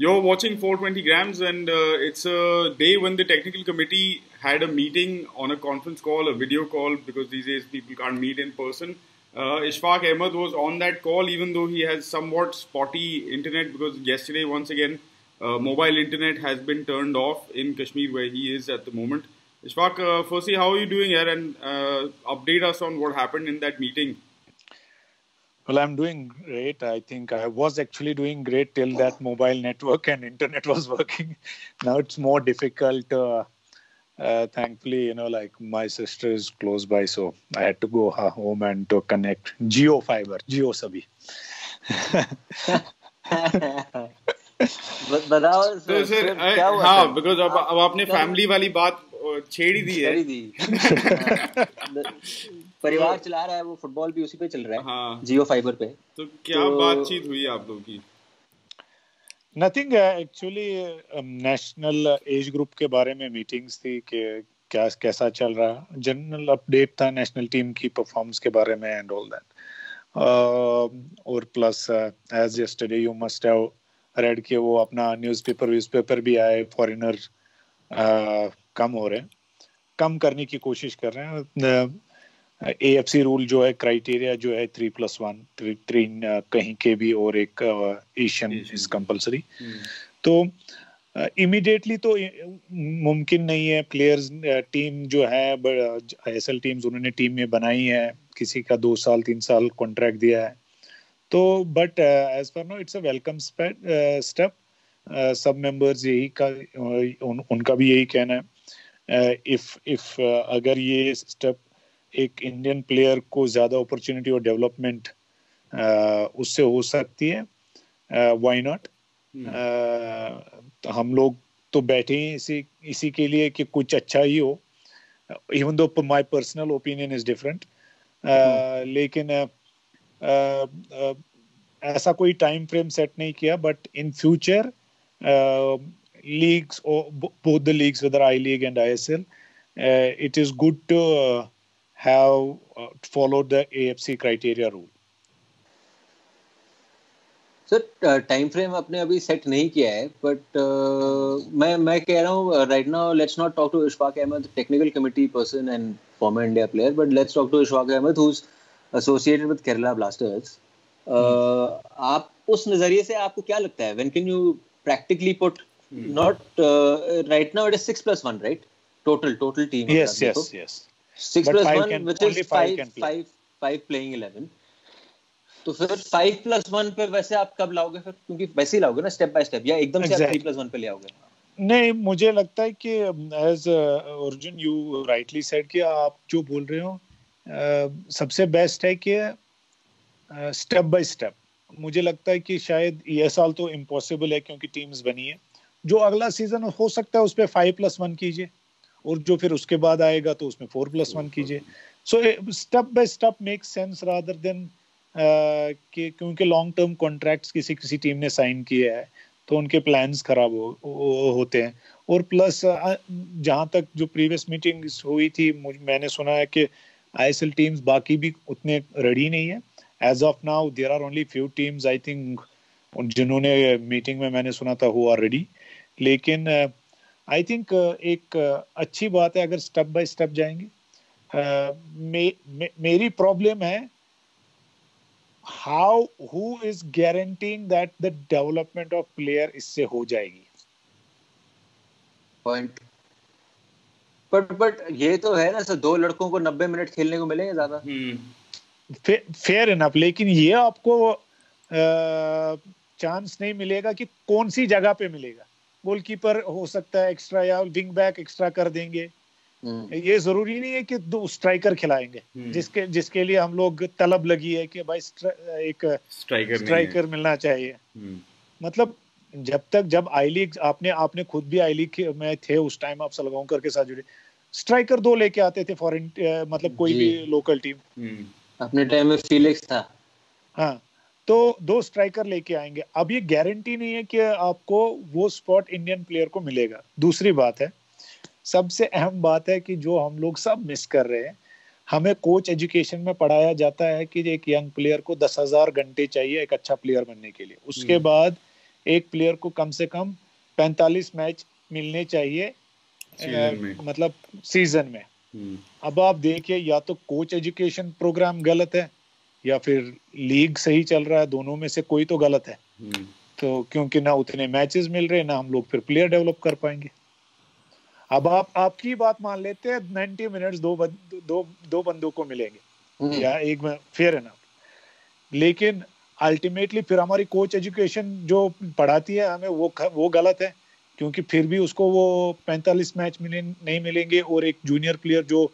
You're watching 420 Grams, and it's a day when the technical committee had a meeting on a conference call, a video call, because these days people can't meet in person. Ishfaq Ahmed was on that call, even though he has somewhat spotty internet, because yesterday, once again, mobile internet has been turned off in Kashmir, where he is at the moment. Ishfaq, firstly, how are you doing here, and update us on what happened in that meeting? Well, I'm doing great. I think I was actually doing great till that mobile network and internet was working. Now it's more difficult. Thankfully, you know, like my sister is close by, so I had to go home and to connect Geo Fiber, Geo Sabhi. बताओ sir क्या हुआ? हाँ, because अब आपने family वाली बात छेड़ी दी है। परिवार चला रहा है वो, फुटबॉल भी उसी पे चल रहा है। हाँ। जियो फाइबर पे। तो क्या बातचीत हुई आप लोगों की? Nothing actually, national age group के बारे में मीटिंग्स थी कि क्या कैसा चल रहा, जनरल अपडेट था नेशनल टीम की परफॉर्मेंस के बारे में एंड ऑल दैट, और plus as yesterday you must have read कि वो अपना न्यूज़पेपर भी आए, फॉरेनर कम हो रहे हैं, कम करने की कोशिश कर रहे हैं। AFC रूल जो है, क्राइटेरिया जो है 3+1, थ्री कहीं के भी और एक एशियन इज कंपलसरी। तो इमीडिएटली तो मुमकिन नहीं है। प्लेयर्स टीम जो है ISL टीम्स उन्होंने टीम में बनाई है, किसी का 2 साल 3 साल कॉन्ट्रैक्ट दिया है। तो but as per no it's a welcome step. सब मेंबर्स यही का उनका भी यही कहना है, इफ अगर ये स्टेप एक इंडियन प्लेयर को ज़्यादा अपॉर्चुनिटी और डेवलपमेंट उससे हो सकती है, व्हाई नॉट। हम लोग तो बैठे ही इसी के लिए कि कुछ अच्छा ही हो, even though my personal opinion is different, लेकिन ऐसा कोई टाइम फ्रेम सेट नहीं किया। But in future leagues or both the leagues, whether I-League and ISL, it is good to have followed the AFC criteria rule. सर, time frame आपने अभी set नहीं किया है, बट मैं कह रहा हूँ right now let's not talk to Ishfaq Ahmed, technical committee person and former India player, but let's talk to Ishfaq Ahmed who is associated with Kerala Blasters. आप उस नजरिए से आपको क्या लगता है, when can you practically put, not right now it is 6+1, right? Total team. Yes. 6+1, which is five playing 11. तो फिर 5+1 पे वैसे आप कब लाओगे फिर, क्योंकि वैसे ही लाओगे ना स्टेप बाय स्टेप, या एकदम से आप 3+1 पे ले आओगे? नहीं, मुझे लगता है कि as Arjun you rightly said कि आप जो बोल रहे हो सबसे बेस्ट है कि स्टेप बाय स्टेप। मुझे लगता है कि शायद ये साल तो इम्पॉसिबल है क्योंकि टीम्स बनी है, जो अगला सीजन हो सकता है उस पर 5+1 कीजिए, और जो फिर उसके बाद आएगा तो उसमें 4+1 कीजिए। So step by step make sense rather than कि क्योंकि लॉन्ग टर्म कॉन्ट्रैक्ट्स किसी टीम ने साइन किया है तो उनके प्लान्स खराब होते हैं। और प्लस जहाँ तक जो प्रीवियस मीटिंग हुई थी, मैंने सुना है कि ISL टीम्स बाकी भी उतने रेडी नहीं है। As of now, there are only few teams, I think, जिन्होंने मीटिंग में मैंने सुना था who are ready. लेकिन I think एक अच्छी बात है अगर स्टेप बाय स्टेप जाएंगे। मेरी प्रॉब्लम है how, who is guaranteeing that the development of player इससे हो जाएगी। Point. But ये तो है ना सर, 2 लड़कों को 90 मिनट खेलने को मिलेंगे ज्यादा। फेयर इनफ, लेकिन ये आपको चांस नहीं मिलेगा कि कौन सी जगह पे मिलेगा। गोलकीपर हो सकता है एक्स्ट्रा, या विंग बैक एक्स्ट्रा कर देंगे। ये जरूरी नहीं है कि 2 स्ट्राइकर खिलाएंगे, जिसके लिए हम लोग तलब लगी है कि भाई एक स्ट्राइकर मिलना चाहिए। मतलब जब I-League आपने खुद भी I-League में थे उस टाइम, आप सलगांवकर के साथ जुड़े, स्ट्राइकर 2 लेके आते थे फॉरेन, मतलब कोई भी लोकल टीम, अपने टाइम में फीलिक्स था। हाँ, तो 2 स्ट्राइकर लेके आएंगे। अब ये गारंटी नहीं है कि आपको वो स्पॉट इंडियन प्लेयर को मिलेगा। दूसरी बात है, सबसे अहम बात है कि जो हम लोग सब मिस कर रहे हैं, हमें कोच एजुकेशन में पढ़ाया जाता है कि एक यंग प्लेयर को 10,000 घंटे चाहिए एक अच्छा प्लेयर बनने के लिए, उसके बाद एक प्लेयर को कम से कम 45 मैच मिलने चाहिए मतलब सीजन में। अब आप देखिए, या तो कोच एजुकेशन प्रोग्राम गलत है या फिर लीग सही चल रहा है, दोनों में से कोई तो गलत है। तो क्योंकि ना उतने मैचेस मिल रहे, ना हम लोग फिर प्लेयर डेवलप कर पाएंगे। अब आप आपकी बात मान लेते हैं 90 मिनट्स दो बंदों को मिलेंगे या एक में, फेयर है ना, लेकिन अल्टीमेटली फिर हमारी कोच एजुकेशन जो पढ़ाती है हमें वो गलत है, क्योंकि फिर भी उसको वो 45 मैच नहीं मिलेंगे और एक जूनियर प्लेयर जो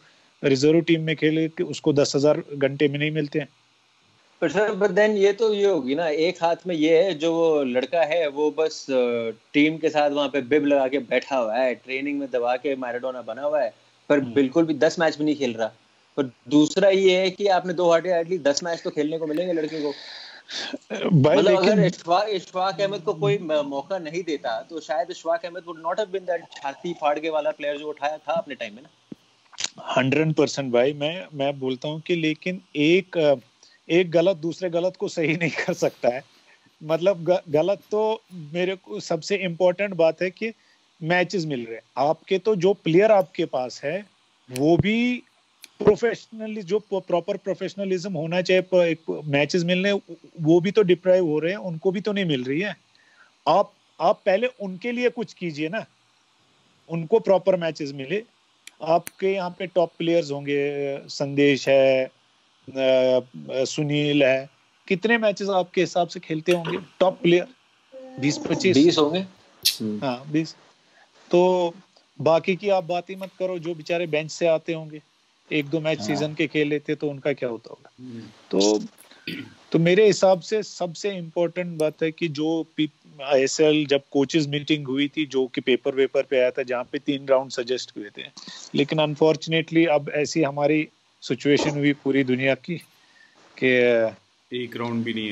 रिजर्व टीम में खेले उसको 10,000 घंटे में नहीं मिलते हैं। पर सर बट देन ये तो ये होगी ना, एक हाथ में ये है जो वो लड़का है वो बस टीम के साथ वहाँ पे बिब लगा के बैठा हुआ है, ट्रेनिंग में दबा के मैराडोना बना हुआ है, पर बिल्कुल भी 10 मैच भी नहीं खेल रहा। पर दूसरा ये है कि आपने दो हाटे एटलीस्ट 10 मैच तो खेलने को मिलेंगे लड़के को। मतलब अगर इशफाक अहमद को कोई मौका नहीं देता तो शायद Ishfaq Ahmed would not have been that छाती फाड़ के वाला प्लेयर जो उठाया था अपने टाइम में ना। 100% भाई, मैं बोलता हूँ कि लेकिन एक गलत दूसरे गलत को सही नहीं कर सकता है। मतलब गलत तो मेरे को सबसे इम्पोर्टेंट बात है कि मैचेस मिल रहे हैं आपके, तो जो प्लेयर आपके पास है वो भी प्रोफेशनली जो प्रॉपर प्रोफेशनलिज्म होना चाहिए, मैचेस मिलने वो भी तो डिप्राइव हो रहे हैं, उनको भी तो नहीं मिल रही है। आप पहले उनके लिए कुछ कीजिए ना, उनको प्रॉपर मैचेस मिले। आपके यहाँ पे टॉप प्लेयर्स होंगे, संदेश है, सुनील है, कितने मैचेस आपके हिसाब से खेलते होंगे टॉप प्लेयर? 20-25 होंगे, हाँ 20। तो बाकी की आप बात ही मत करो, जो बेचारे बेंच से आते होंगे, एक दो मैच सीजन के खेल लेते तो उनका क्या होता होगा। तो मेरे हिसाब से सबसे इम्पोर्टेंट बात है कि जो ISL जब कोचेस मीटिंग हुई थी, जो कि पेपर वेपर पे आया था, जहाँ पे 3 राउंड सजेस्ट हुए थे, लेकिन अनफॉर्चुनेटली अब ऐसी हमारी सिचुएशन हुई पूरी दुनिया की कि एक राउंड भी नहीं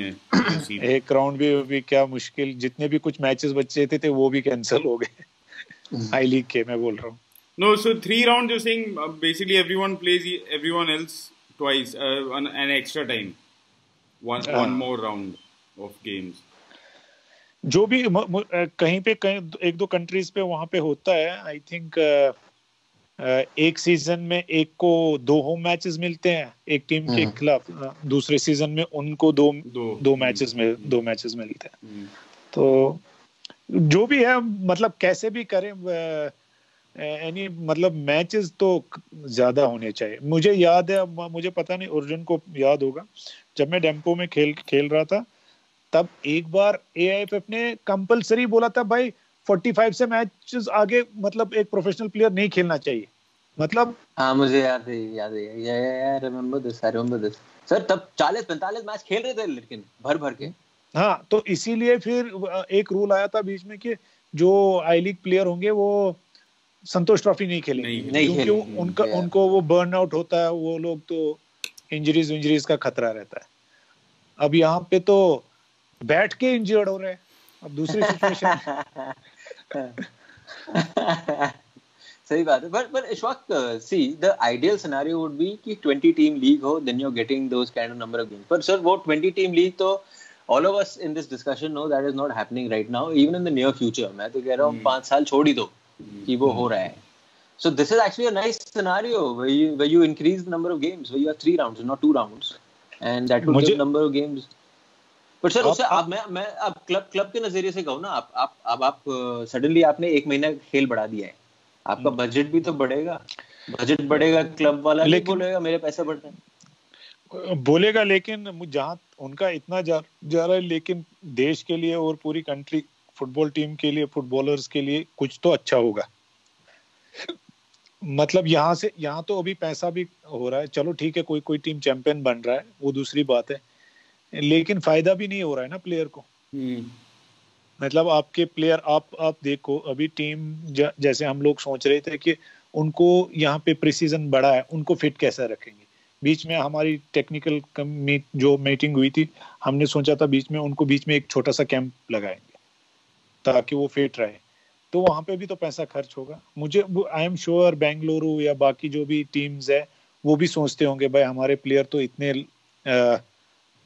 है। एक राउंड भी क्या मुश्किल, जितने भी कुछ मैचेस बचे थे वो भी कैंसिल हो गए आई लीग के, मैं बोल रहा हूँ। No, so 3 rounds you're saying basically everyone plays everyone else twice, an extra time, one more round of games. जो भी कहीं पे एक दो कंट्रीज पे वहाँ पे होता है, आई थिंक एक सीजन में एक को 2 होम मैचेस मिलते हैं एक टीम के खिलाफ, दूसरे सीजन में उनको दो मैचेस मिलते हैं। तो जो भी है, मतलब कैसे भी करें यानी मतलब मैचेस तो ज्यादा होने चाहिए। मुझे याद है, मुझे पता नहीं अर्जुन को याद होगा, जब मैं डेम्पो में खेल रहा था तब एक बार AIFF ने कंपलसरी बोला था भाई 45 से मैचेस आगे मतलब एक प्रोफेशनल प्लेयर नहीं खेलना चाहिए। मतलब हाँ मुझे याद है रिमेंबर दिस सर, तब 40-45 मैच खेल रहे थे लेकिन भर के। हाँ, तो इसीलिए फिर एक रूल आया था बीच में कि जो आई लीग प्लेयर होंगे वो संतोष ट्रॉफी नहीं खेलेंगे, क्योंकि उनको वो बर्न आउट होता है, वो लोग तो इंजरीज का खतरा रहता है। अब यहाँ पे तो बैठ के इंजर्ड हो रहे हैं, अब दूसरी सिचुएशन। सही बात है, but Ishfaq, see the ideal scenario would be कि 20 team league हो, then you're getting those kind of number of games. But sir, वो 20 team league तो all of us in this discussion know that is not happening right now, even in the near future. मैं तो कह रहा हूँ 5 साल छोड़ ही दो कि वो हो रहा है। So this is actually a nice scenario where you increase the number of games, where you have 3 rounds, not 2 rounds, and that will give number of games. But sir, उससे आप मैं अब क्लब के नजरिए से कहूँ ना, आप सडनली आपने एक महीना खेल बढ़ा दिया है, आपका बजट भी तो बढ़ेगा, क्लब वाला भी बोलेगा मेरे पैसे बढ़ते हैं, बोलेगा, लेकिन जहाँ उनका इतना जा रहा है, लेकिन देश के लिए और पूरी कंट्री फुटबॉल टीम के लिए, फुटबॉलर्स के लिए कुछ तो अच्छा होगा। मतलब यहाँ तो अभी पैसा भी हो रहा है, चलो ठीक है, कोई टीम चैंपियन बन रहा है वो दूसरी बात है, लेकिन फायदा भी नहीं हो रहा है ना प्लेयर को। मतलब आपके प्लेयर आप देखो, अभी टीम जैसे हम लोग सोच रहे थे कि उनको यहाँ पे प्रीसीजन बड़ा है, उनको फिट कैसे रखेंगे। बीच में हमारी टेक्निकल जो मीटिंग हुई थी, हमने सोचा था बीच में एक छोटा सा कैंप लगाएंगे ताकि वो फिट रहे, तो वहाँ पे भी तो पैसा खर्च होगा। मुझे आई एम श्योर बेंगलुरु या बाकी जो भी टीम्स है वो भी सोचते होंगे भाई हमारे प्लेयर तो इतने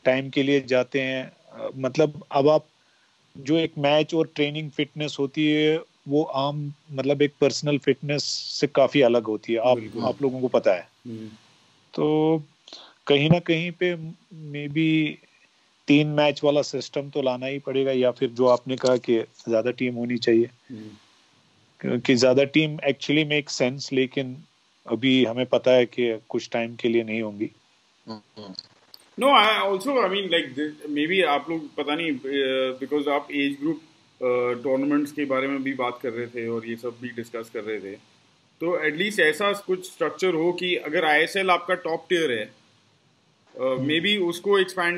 टाइम के लिए जाते हैं। मतलब अब आप जो एक मैच और ट्रेनिंग फिटनेस होती है वो आम मतलब एक पर्सनल फिटनेस से काफी अलग होती है, आप लोगों को पता है। तो कहीं ना कहीं पे मे बी 3 मैच वाला सिस्टम तो लाना ही पड़ेगा, या फिर जो आपने कहा कि ज्यादा टीम होनी चाहिए, क्योंकि ज्यादा टीम एक्चुअली मेक सेंस, लेकिन अभी हमें पता है कि कुछ टाइम के लिए नहीं होंगी। No, I also, I mean, like, maybe आप लोग पता नहीं, because आप एज ग्रुप टूर्नामेंट्स के बारे में भी बात कर रहे थे और ये सब भी डिस्कस कर रहे थे, तो एटलीस्ट ऐसा कुछ स्ट्रक्चर हो कि अगर ISL आपका टॉप टियर है, मे बी उसको एक्सपैंड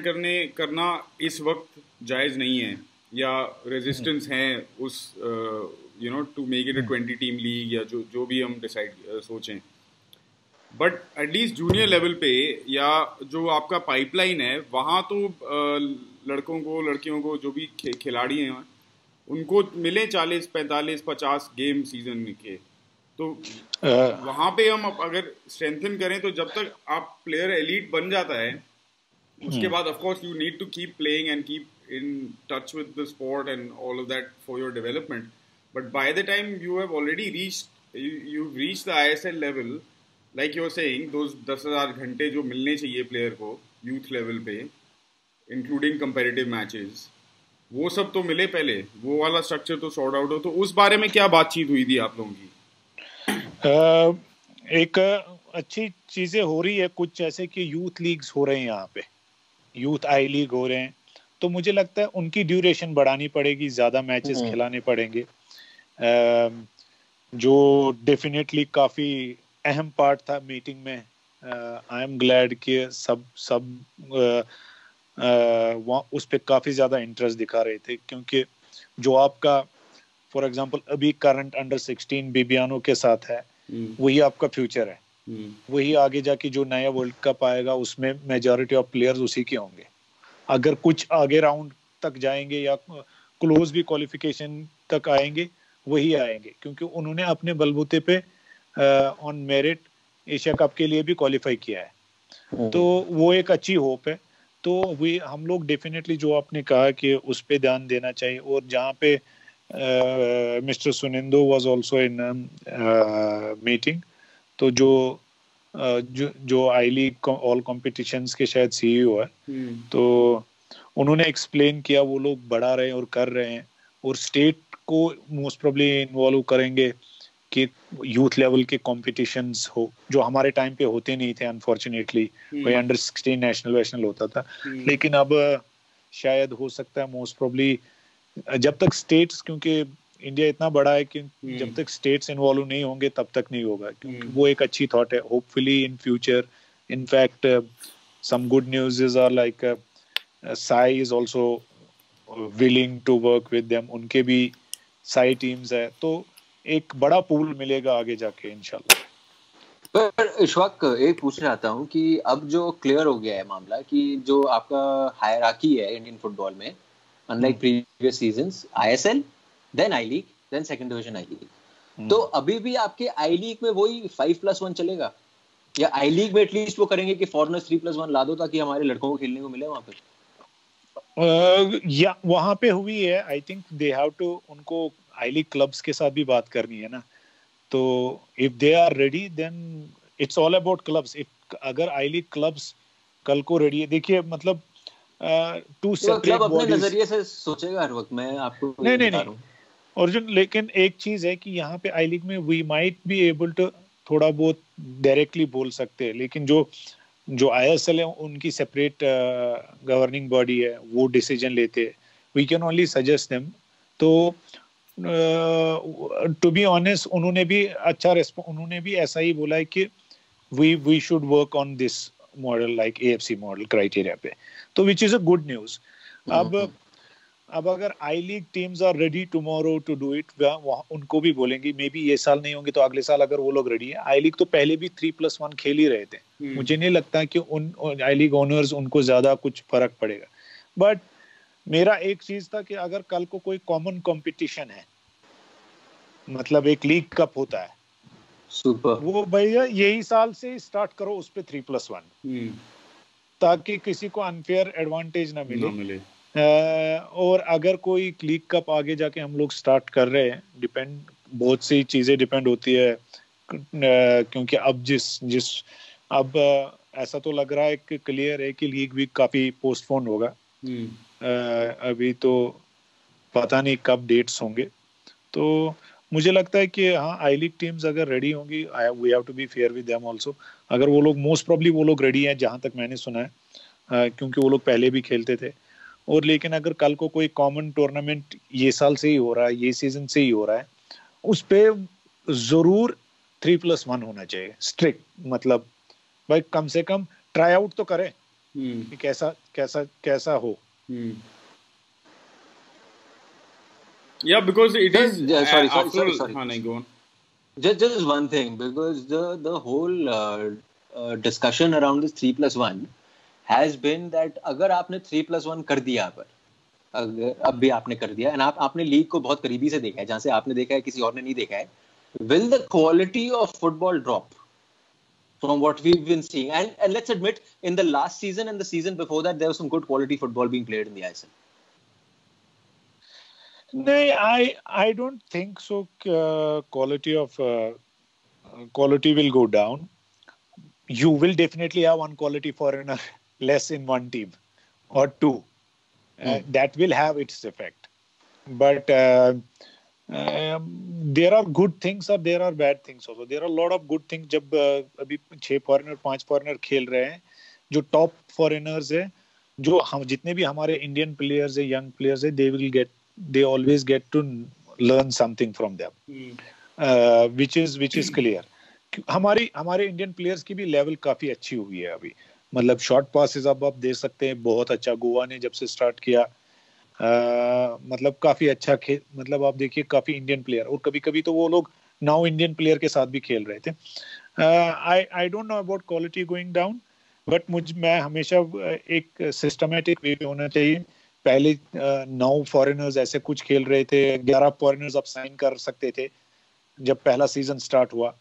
करना इस वक्त जायज़ नहीं है, या रेजिस्टेंस है उस you know to make it a 20 team league या जो भी हम डिसाइड सोचें। बट एटलीस्ट जूनियर लेवल पे या जो आपका पाइपलाइन है वहाँ तो लड़कों को लड़कियों को जो भी खिलाड़ी हैं उनको मिले 40, 45, 50 गेम सीजन के, तो वहाँ पे हम अगर स्ट्रेंथन करें तो जब तक आप प्लेयर एलीट बन जाता है उसके बाद of course you need to keep playing and keep in touch with the sport and all of that for your development. But by the time you have already reach the ISL level, like you are saying, those 10,000 घंटे जो मिलने चाहिए player को youth level पे including comparative matches, वो सब तो मिले पहले, वो वाला स्ट्रक्चर तो सॉर्ट आउट हो। तो उस बारे में क्या बातचीत हुई थी आप लोगों की? एक अच्छी चीजें हो रही है कुछ, जैसे कि यूथ लीग्स हो रहे हैं यहाँ पे, यूथ I-League हो रहे हैं, तो मुझे लगता है उनकी ड्यूरेशन बढ़ानी पड़ेगी, ज्यादा मैचेस खिलाने पड़ेंगे, जो डेफिनेटली काफी अहम पार्ट था मीटिंग में। आई एम ग्लैड कि सब उस पर काफ़ी ज़्यादा इंटरेस्ट दिखा रहे थे, क्योंकि जो आपका फॉर एग्जांपल अभी करंट अंडर 16 बेबियानों के साथ है वही आपका फ्यूचर है, वही आगे जाके जो नया वर्ल्ड कप आएगा उसमें मेजॉरिटी ऑफ प्लेयर्स उसी के होंगे। अगर कुछ आगे राउंड तक जाएंगे या क्लोज भी क्वालिफिकेशन तक आएंगे वही आएंगे, क्योंकि उन्होंने अपने बलबूते पे ऑन मेरिट एशिया कप के लिए भी क्वालिफाई किया है, तो वो एक अच्छी होप है। तो हम लोग डेफिनेटली जो आपने कहा कि उस पे ध्यान देना चाहिए, और जहाँ पे mister Sunando was also in meeting, तो जो I-League ऑल कॉम्पिटिशन्स के शायद CEO है, तो उन्होंने एक्सप्लेन किया वो लोग बढ़ा रहे हैं और कर रहे हैं, और स्टेट को मोस्ट प्रोबेबली इन्वॉल्व करेंगे कि यूथ लेवल के कॉम्पिटिशन्स हो, जो हमारे टाइम पे होते नहीं थे अनफॉर्चुनेटली, कोई अंडर 16 नेशनल होता था, लेकिन अब शायद हो सकता है मोस्ट प्रोबली जब तक स्टेट्स, क्योंकि इंडिया इतना बड़ा है कि जब तक स्टेट्स इन्वॉल्व नहीं होंगे तब तक नहीं होगा, क्योंकि वो एक अच्छी थॉट है। Hopefully in future, in fact some good news is are like Sai is also willing to work with them, उनके भी साई टीम्स है, तो एक बड़ा पूल मिलेगा आगे जाके इंशाल्लाह। पर इशफाक एक पूछ रहा हूँ कि अब जो क्लियर हो गया है मामला कि जो आपका हायरार्की है इंडियन फुटबॉल में, unlike previous seasons, ISL, then I-League, then second division I-League, तो अभी भी आपके I-League में वही 5+1 चलेगा, या I-League में एटलीस्ट वो करेंगे कि फॉरनर्स 3+1 ला दो ताकि हमारे लड़कों को खेलने को मिले वहाँ पे? या वहाँ पे हुई है, I think they have to, उनको I-League क्लब्स के साथ भी बात करनी है ना, तो if they are ready then it's all about clubs. अगर I-League क्लब्स कल को रेडी है, देखिए मतलब टू सेपरेट बॉडीज, अपने नजरिए से सोचेगा हर वक्त, मैं आपको नहीं अर्जुन, लेकिन एक चीज है कि यहाँ पे I-League में we might be able to थोड़ा बहुत डायरेक्टली बोल सकते हैं, लेकिन जो ISL है उनकी सेपरेट गवर्निंग बॉडी है, वो डिसीजन लेते हैं, we can only suggest them. तो टू बी ऑनेस्ट उन्होंने भी अच्छा रिस्पॉन्स, उन्होंने भी ऐसा ही बोला है कि we should work on this model like AFC model criteria पे, तो which is a good news. अब अगर I-League teams are ready tomorrow to do it, उनको भी बोलेंगे मे बी ये साल नहीं होंगे तो अगले साल, अगर वो लोग रेडी है। I-League तो पहले भी 3+1 खेल ही रहे थे, मुझे नहीं लगता कि उन I-League ओनर्स उनको ज्यादा कुछ फर्क पड़ेगा। बट मेरा एक चीज था कि अगर कल को कोई कॉमन कंपटीशन है, मतलब एक लीग कप होता है, सुपर, वो भैया यही साल से स्टार्ट करो उस पे 3+1, ताकि किसी को अनफेयर एडवांटेज ना मिले। और अगर कोई लीग कप आगे जाके हम लोग स्टार्ट कर रहे हैं, डिपेंड बहुत सी चीज़ें डिपेंड होती है, क्योंकि अब अब ऐसा तो लग रहा है कि क्लियर है कि लीग भी काफ़ी पोस्टपोन होगा। अभी तो पता नहीं कब डेट्स होंगे, तो मुझे लगता है कि हाँ आई लीग टीम्स अगर रेडी होंगी, we have to be fair with them also, अगर वो लोग मोस्ट प्रॉब्ली वो लोग रेडी हैं जहाँ तक मैंने सुना है, क्योंकि वो लोग पहले भी खेलते थे। और लेकिन अगर कल को कोई कॉमन टूर्नामेंट ये साल से ही हो रहा है, ये सीजन से ही हो रहा है, उस पर ज़रूर 3+1 होना चाहिए स्ट्रिक्ट, मतलब भाई कम से कम ट्राई आउट तो करें कि कैसा कैसा कैसा हो। Yeah, because it is. Sorry. No, go on. Just one thing, because the whole discussion around this 3+1 has been that अगर आपने 3+1 कर दिया, अगर अब भी आपने कर दिया, and आपने लीग को बहुत करीबी से देखा है, जहाँ से आपने देखा है किसी और ने नहीं देखा है, will the quality of football drop from what we've been seeing? And let's admit, in the last season and the season before that, there was some good quality football being played in the ISL. नहीं, I don't think so. Quality will go down. You will definitely have one quality foreigner less in one team or two. That will have its effect. But there are good things or there are bad things also. There are a lot of good things. जब अभी 5 foreigner खेल रहे हैं, जो top foreigners हैं, जो हम जितने भी हमारे Indian players हैं, young players हैं, they always get to learn something from them, which is clear. हमारे इंडियन प्लेयर्स की भी लेवल काफ़ी अच्छी हुई है अभी, मतलब शॉर्ट पासिस अब आप दे सकते हैं बहुत अच्छा। गोवा ने जब से स्टार्ट किया मतलब काफ़ी अच्छा खेल, मतलब आप देखिए काफ़ी इंडियन प्लेयर, और कभी कभी तो वो लोग नाउ इंडियन प्लेयर के साथ भी खेल रहे थे। I don't know about quality going down, but मैं हमेशा एक सिस्टमेटिक वे होना चाहिए। पहले 9 फॉरेनर्स ऐसे कुछ खेल रहे थे, 11 फॉरेनर्स आप साइन कर सकते थे जब पहला सीजन स्टार्ट हुआ,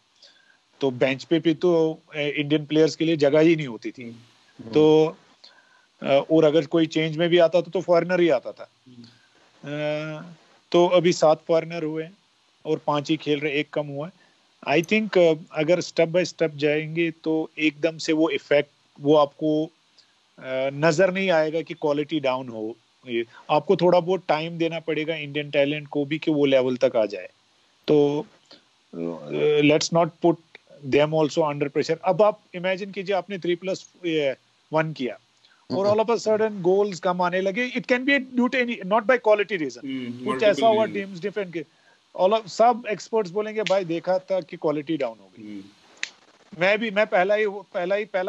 तो बेंच पे भी तो इंडियन प्लेयर्स के लिए जगह ही नहीं होती थी, तो और अगर कोई चेंज में भी आता था तो फॉरेनर ही आता था। तो अभी 7 फॉरेनर हुए और 5 ही खेल रहे, 1 कम हुआ। आई थिंक अगर स्टेप बाय स्टेप जाएंगे तो एकदम से वो इफेक्ट वो आपको नज़र नहीं आएगा कि क्वालिटी डाउन हो। आपको थोड़ा बहुत टाइम देना पड़ेगा इंडियन टैलेंट को भी कि वो लेवल तक आ जाए, तो let's not put them also under pressure. अब आप इमेजिन कीजिए आपने 3+1 किया और all of a sudden goals कम आने लगे, it can be due to any, not by quality reason, कुछ ऐसा हुआ टीम्स डिफरेंट के, सब एक्सपर्ट्स बोलेंगे भाई देखा था कि क्वालिटी डाउन हो गई, मैं पहला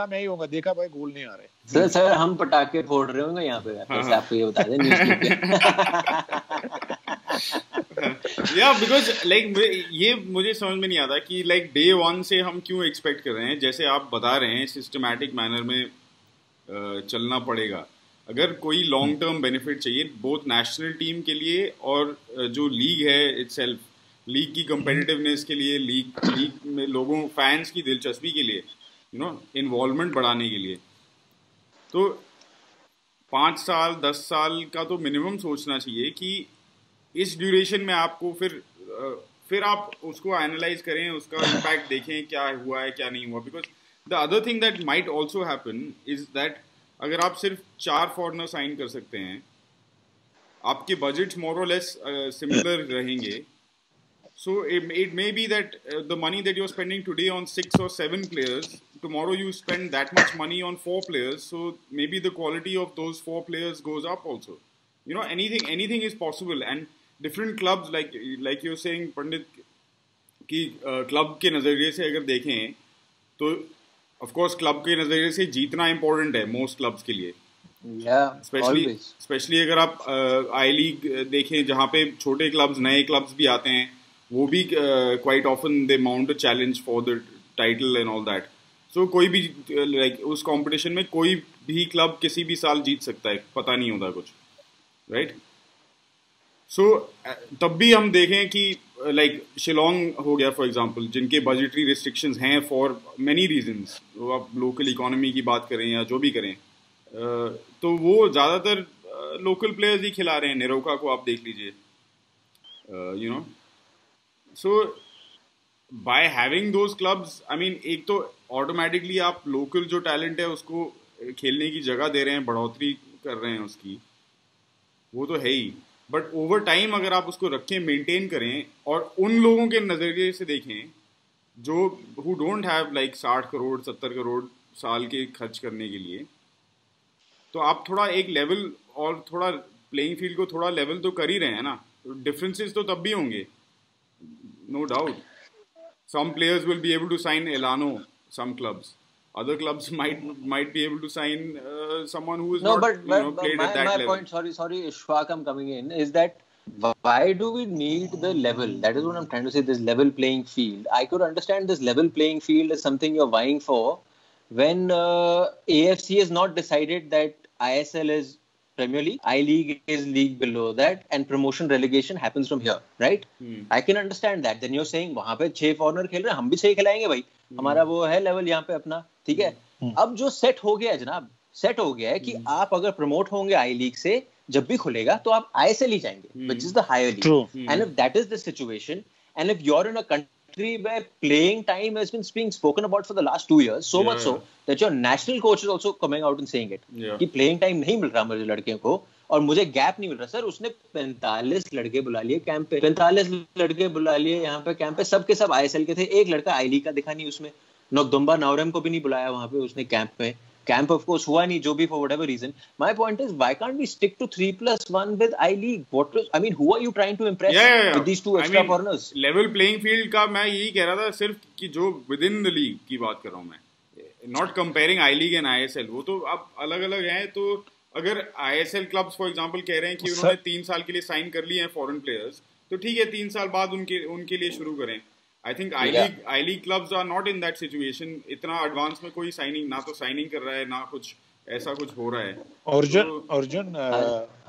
मैं ही होगा, देखा भाई गोल नहीं आ रहे। सर हम पटाखे फोड़ रहे होंगे यहाँ पे, हाँ। आपको ये बता दें न्यूज़ या बिकॉज़ लाइक ये मुझे समझ में नहीं आता कि लाइक डे 1 से हम क्यों एक्सपेक्ट कर रहे हैं, जैसे आप बता रहे हैं सिस्टमैटिक मैनर में चलना पड़ेगा। अगर कोई लॉन्ग टर्म बेनिफिट चाहिए बोथ नेशनल टीम के लिए और जो लीग है इटसेल्फ, लीग की कंपेटिटिवनेस के लिए, लीग में लोगों फैंस की दिलचस्पी के लिए, यू नो इन्वॉल्वमेंट बढ़ाने के लिए, तो 5 साल 10 साल का तो मिनिमम सोचना चाहिए कि इस ड्यूरेशन में आपको फिर आप उसको एनालाइज करें, उसका इम्पैक्ट देखें क्या हुआ है क्या नहीं हुआ। Because the other thing that might also happen is that अगर आप सिर्फ 4 फॉरनर साइन कर सकते हैं, आपके बजट मोर और लेस सिमिलर रहेंगे, so it may be that the money that you're spending today on 6 or 7 players, tomorrow you spend that much money on 4 players, so maybe the quality of those 4 players goes up also, you know. Anything is possible, and different clubs like you're saying Pandit ki club ke nazariye se agar dekhein to of course club ke nazariye se jeetna important hai most clubs ke liye, yeah, especially agar aap I-League dekhein jahan pe chote clubs naye clubs bhi aate hain, वो भी quite often they mount a challenge for the title and all that. So कोई भी like उस competition में कोई भी club किसी भी साल जीत सकता है, पता नहीं होता कुछ, right? So तब भी हम देखें कि like शिलोंग हो गया for example, जिनके budgetary restrictions हैं for many reasons, वो आप local economy की बात करें या जो भी करें, तो वो ज़्यादातर लोकल प्लेयर्स ही खिला रहे हैं, निरोका को आप देख लीजिए, you know. So by having those clubs, I mean एक तो ऑटोमेटिकली आप लोकल जो टैलेंट है उसको खेलने की जगह दे रहे हैं, बढ़ोतरी कर रहे हैं उसकी, वो तो है ही. बट ओवर टाइम अगर आप उसको रखें, मेंटेन करें और उन लोगों के नज़रिए से देखें जो who don't have like 60 crore 70 crore साल के खर्च करने के लिए, तो आप थोड़ा एक लेवल और थोड़ा प्लेइंग फील्ड को थोड़ा लेवल तो कर ही रहे हैं ना. डिफरेंसेस तो तब भी होंगे, no doubt. Some players will be able to sign Elano, some clubs. Other clubs might be able to sign someone who is no, not but, you know, but played at that level. My point, sorry, Ishfaq, I'm coming in, is that why do we need the level? That is what I'm trying to say, this level playing field. I could understand this level playing field is something you're vying for when AFC has not decided that ISL is Premier League, I-League is league below that, and promotion relegation happens from here, right? I can understand that. Then you're saying वहाँ पे 6 foreigner खेल रहे हैं, हम भी 6 खिलाएंगे भाई, हमारा वो है level यहाँ पे अपना, ठीक है? अब जो set हो गया है जनाब, set हो गया है कि आप अगर promote होंगे I-League से, जब भी खुलेगा तो आप ISL ही जाएंगे, which is the higher league. True. And if that is the situation, and if you're in a country where playing time has been being spoken about for the last 2 years, so much so that your national coach is also coming out and saying it कि playing time नहीं मिल रहा मुझे लड़कियों को और मुझे gap नहीं मिल रहा. सर उसने 45 लड़के बुला लिए कैंप पे, 45 लड़के बुला लिए यहाँ पे कैंप पे, सब के सब आईएसएल के थे, एक लड़का आई लीग का दिखा नहीं उसमें. नोकदुम्बा नावरम को भी नहीं बुलाया वहाँ पे उसने कैंप में. Camp, of course, हुआ नहीं, जो भी for whatever reason. My point is, why can't we stick to 3+1 with I-League? What was, I mean, who are you trying to impress with these two extra foreigners? Level playing field का मैं यही कह रहा था, सिर्फ कि जो within the league की बात कर रहा हूँ मैं. Not comparing I-League and ISL. वो तो अब अलग-अलग हैं. तो अगर ISL clubs, for example, कह रहे हैं कि उन्होंने 3 साल के लिए sign कर लिए हैं foreign players, तो ठीक है 3 साल बाद उनके लिए शुरू करें. I think I-League clubs are not in that situation. इतना advance में कोई signing, ना तो signing कर रहा है ना कुछ ऐसा कुछ हो रहा है. अर्जुन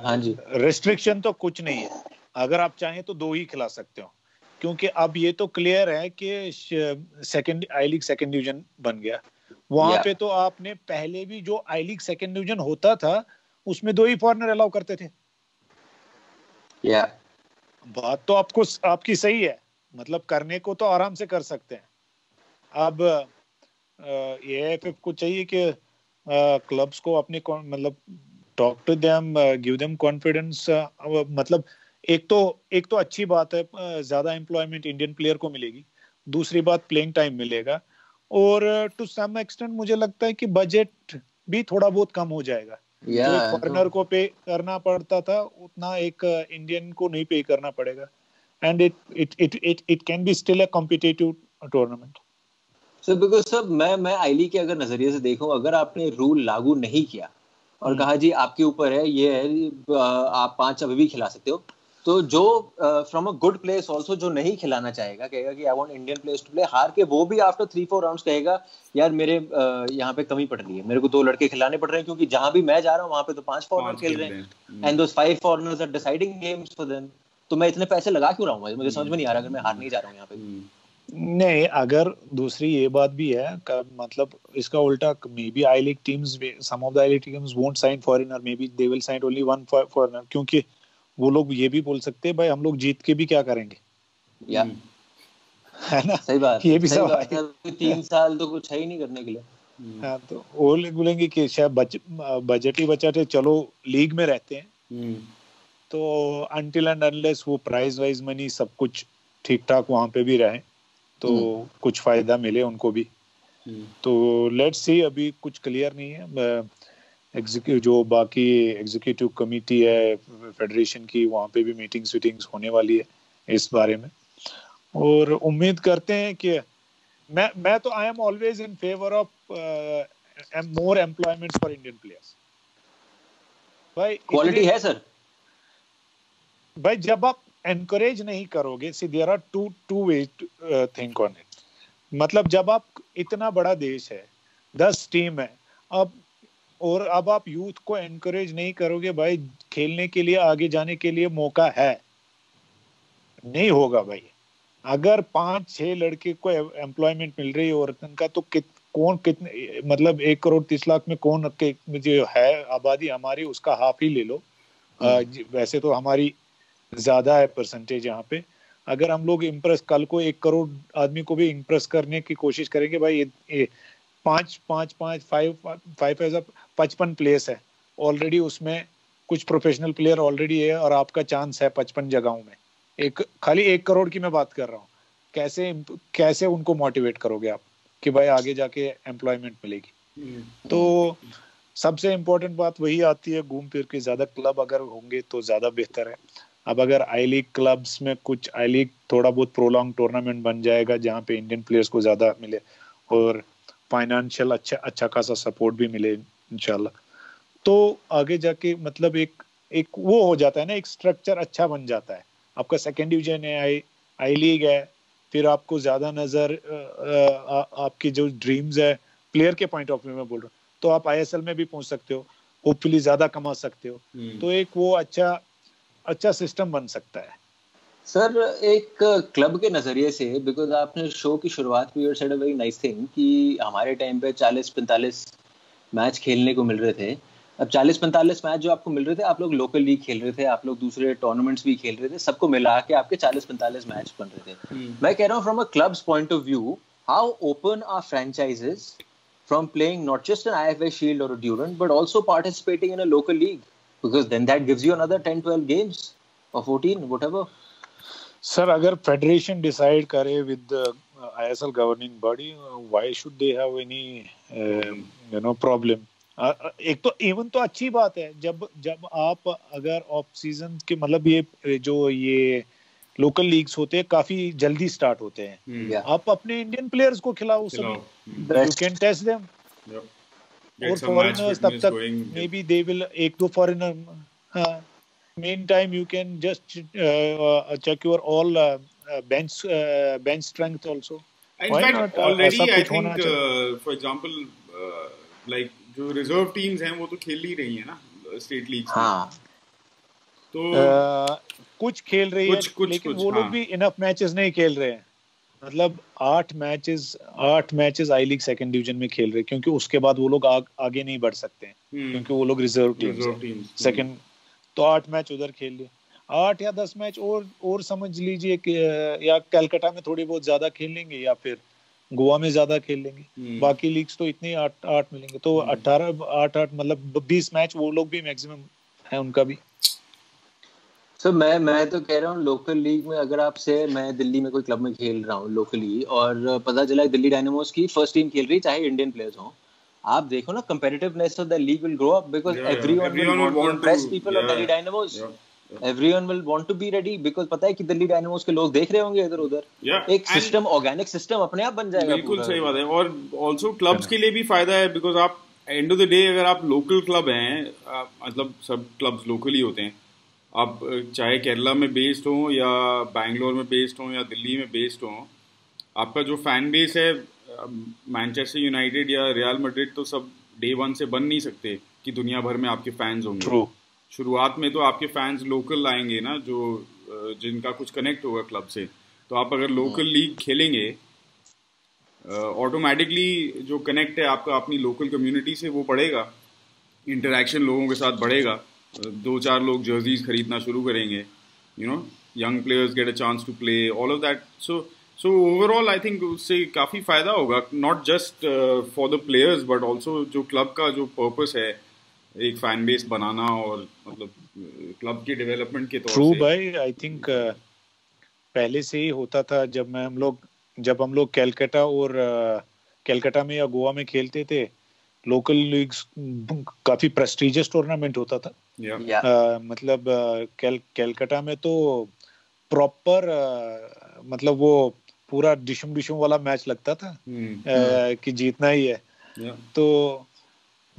हाँ जी, restriction तो कुछ नहीं है. अगर आप चाहें तो 2 ही खिला सकते हो, क्योंकि अब ये तो clear है कि I-League second division बन गया. वहाँ पे तो आपने पहले भी जो I-League second division होता था उसमें 2 ही foreigner allow करते थे. बात तो आपको आपकी सही है, मतलब करने को तो आराम से कर सकते हैं. अब AIFF को चाहिए कि क्लब्स को अपने मतलब talk to them, give them confidence. मतलब एक तो अच्छी बात है, ज़्यादा एम्प्लॉयमेंट इंडियन प्लेयर को मिलेगी, दूसरी बात प्लेइंग टाइम मिलेगा, और टू सम एक्सटेंट मुझे लगता है कि बजट भी थोड़ा बहुत कम हो जाएगा. फॉरेनर को पे करना पड़ता था उतना एक इंडियन को नहीं पे करना पड़ेगा. And it can be still a competitive tournament. So because sir, मैं I-League के अगर नजरिए से देखूं, अगर आपने रूल लागू नहीं किया और कहा जी आपके ऊपर है ये है, आप 5 अभी भी खिला सकते हो, तो जो from a good place also जो नहीं खिलाना चाहेगा, कहेगा कि I want Indian players to play, हार के वो भी आफ्टर 3-4 राउंड कहेगा यार मेरे यहाँ पे कमी पड़ रही है, मेरे को 2 लड़के खिलाने पड़ रहे हैं, क्योंकि जहाँ भी मैं जा रहा हूँ वहाँ पे तो 5 फॉरनर खेल रहे हैं, and those 5 foreigners are deciding games for them, तो मैं इतने पैसे लगा क्यों रहा हूँ, मुझे समझ में नहीं आ रहा अगर मैं हार नहीं जा रहा हूँ यहाँ पे. नहीं, अगर दूसरी ये बात भी है मतलब इसका उल्टा may be I league teams, some of the I league teams won't sign foreigner, may be they will sign only 1 foreigner, क्योंकि वो लोग ये भी बोल सकते हैं भाई हम लोग जीत के भी क्या करेंगे, है ना? सही बात, ये भी सब है. 3 साल तो कुछ है ही नहीं करने के लिए. हाँ, तो वो लोग बोलेंगे कि शायद बजट ही बचा है, चलो लीग में रहते हैं. तो until and unless वो प्राइज वाइज मनी सब कुछ ठीक ठाक वहाँ पे भी रहे तो कुछ फायदा मिले उनको भी. तो लेट्स सी, अभी कुछ क्लियर नहीं है. जो बाकी एग्जीक्यूटिव कमेटी है फेडरेशन की, वहाँ पे भी मीटिंग्स वीटिंग्स होने वाली है इस बारे में, और उम्मीद करते हैं कि मैं तो I am always in favour of more employment for Indian players. भाई क्वालिटी है सर, भाई जब आप एनकरेज नहीं करोगे, see there are two ways to think on it. मतलब जब आप इतना बड़ा देश है, 10 टीम है, अब आप यूथ को एनकरेज नहीं करोगे भाई खेलने के लिए, आगे जाने के लिए मौका है, नहीं होगा भाई. अगर 5-6 लड़के को एम्प्लॉयमेंट मिल रही है औरतन का, तो कौन कितने मतलब 1 करोड़ 30 लाख में कौन जो है आबादी हमारी उसका हाफ ही ले लो, वैसे तो हमारी ज़्यादा है परसेंटेज यहाँ पे। अगर हम लोग इम्प्रेस, कल को 1 करोड़ आदमी को भी इम्प्रेस करने की कोशिश करेंगे, भाई ये 55 प्लेस है ऑलरेडी, उसमें कुछ प्रोफेशनल प्लेयर ऑलरेडी है और आपका चांस है 55 जगहों में। एक खाली 1 करोड़ की मैं बात कर रहा हूँ, कैसे उनको मोटिवेट करोगे आप कि भाई आगे जाके एम्प्लॉयमेंट मिलेगी। तो सबसे इम्पोर्टेंट बात वही आती है, घूम फिर के ज़्यादा क्लब अगर होंगे तो ज़्यादा बेहतर है। अब अगर आई लीग क्लब्स में कुछ आई लीग थोड़ा बहुत प्रोलॉन्ग टूर्नामेंट बन जाएगा जहाँ पे इंडियन प्लेयर्स को ज़्यादा मिले और फाइनेंशियल अच्छा खासा सपोर्ट भी मिले इंशाल्लाह, तो आगे जाके मतलब एक वो हो जाता है ना, एक स्ट्रक्चर अच्छा बन जाता है। आपका 2nd डिवीजन है, आई लीग है, फिर आपको ज़्यादा नज़र आपकी जो ड्रीम्स है प्लेयर के पॉइंट ऑफ व्यू में बोल रहा हूँ, तो आप ISL में भी पहुँच सकते हो, होपफुली ज़्यादा कमा सकते हो। तो एक वो अच्छा सिस्टम बन सकता है। सर एक क्लब के नज़रिए से, बिकॉज आपने शो की शुरुआत में you said a very nice thing कि हमारे टाइम पे 40-45 मैच खेलने को मिल रहे थे। अब 40-45 मैच जो आपको मिल रहे थे, आप लोग लोकल लीग खेल रहे थे, आप लोग दूसरे टूर्नामेंट्स भी खेल रहे थे, सबको मिला के आपके 40-45 मैच बन रहे थे। मैं कह रहा हूँ from a clubs point of view, how open are franchises from playing not just an IFF shield और Durand but also participating in a local league, because then that gives you another 10-12 games और 14 whatever. Sir अगर federation decide करे with ISL governing body, why should they have any problem. एक तो even तो अच्छी बात है, जब आप अगर ऑफ सीजन के मतलब ये जो ये लोकल लीग्स होते हैं काफी जल्दी स्टार्ट होते हैं, आप अपने इंडियन प्लेयर्स को खिलाओ, यू कैन टेस्ट देम और फॉरेनर्स, तब तक may be they will 1-2 foreigner, main time you can just check your all bench strength also. In fact already I think for example like जो reserve teams हैं वो तो खेल ही रही है ना स्टेट लीग। हाँ। तो कुछ खेल रही है, लेकिन वो लोग भी इनफ मैचेस नहीं खेल रहे हैं। मतलब 8 matches I league 2nd division में खेल रहे हैं, क्योंकि उसके बाद वो लोग आगे नहीं बढ़ सकते हैं, क्योंकि वो लोग रिजर्व टीम 2nd, तो 8 मैच उधर खेल लिए, 8 या 10 मैच और समझ लीजिए कि या कलकत्ता में थोड़ी बहुत ज्यादा खेल लेंगे या फिर गोवा में ज्यादा खेल लेंगे, बाकी लीग्स तो इतने 8 मिलेंगे, तो 18 मतलब 20 मैच वो लोग भी मैक्सिमम है उनका भी। सर मैं तो कह रहा हूँ लोकल लीग में, अगर आपसे मैं दिल्ली में कोई क्लब में खेल रहा हूँ लोकली और पता चला दिल्ली डायनामोस की फर्स्ट टीम खेल रही, चाहे इंडियन प्लेयर्स हों, आप देखो ना competitiveness of the league will grow up, because everyone will want to best people of Delhi Dynamos, everyone will want to be ready because पता है कि दिल्ली डायनामोस के लोग देख रहे होंगे इधर उधर। एक सिस्टम, ऑर्गेनिक सिस्टम अपने आप बन जाएगा। बिल्कुल सही बात है। और ऑल्सो क्लब्स के लिए भी फायदा है, बिकॉज आप एंड ऑफ द डे अगर आप लोकल क्लब हैं, मतलब सब क्लब्स लोकल ही होते हैं, आप चाहे केरला में बेस्ड हो या बैंगलोर में बेस्ड हो या दिल्ली में बेस्ड हो, आपका जो फैन बेस है मैनचेस्टर यूनाइटेड या रियल मैड्रिड तो सब day 1 से बन नहीं सकते कि दुनिया भर में आपके फैंस होंगे। शुरुआत में तो आपके फैंस लोकल आएंगे ना, जो जिनका कुछ कनेक्ट होगा क्लब से, तो आप अगर लोकल लीग खेलेंगे ऑटोमेटिकली जो कनेक्ट है आपका अपनी लोकल कम्युनिटी से वो बढ़ेगा, इंटरेक्शन लोगों के साथ बढ़ेगा, 2-4 लोग जर्सीज खरीदना शुरू करेंगे, you know young players get a chance to play, all of that. So overall I think उससे काफ़ी फ़ायदा होगा, not just for the players but also जो क्लब का जो पर्पस है एक फैन बेस बनाना और मतलब क्लब के डेवलपमेंट के तौर से। भाई आई थिंक पहले से ही होता था, जब हम लोग कलकत्ता में या गोवा में खेलते थे, लोकल लीग्स काफी प्रेस्टीजियस टूर्नामेंट होता था। मतलब कलकत्ता में तो प्रॉपर मतलब वो पूरा डिशम वाला मैच लगता था कि जीतना ही है।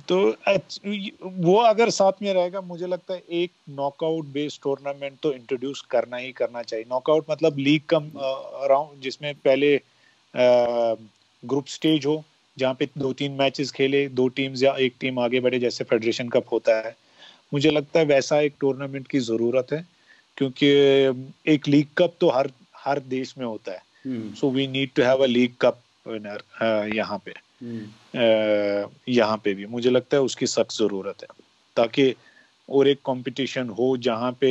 तो वो अगर साथ में रहेगा, मुझे लगता है एक नॉकआउट बेस्ड टूर्नामेंट तो इंट्रोड्यूस करना चाहिए। नॉकआउट मतलब लीग का राउंड, जिसमें पहले ग्रुप स्टेज हो, जहाँ पे 2-3 मैचेस खेले, 2 टीम्स या एक टीम आगे बढ़े, जैसे फेडरेशन कप होता है। मुझे लगता है वैसा एक टूर्नामेंट की ज़रूरत है, क्योंकि एक लीग कप तो हर देश में होता है, so we need to have a league cup winner यहाँ पे भी। मुझे लगता है उसकी सख्त जरूरत है, ताकि और एक कंपटीशन हो जहाँ पे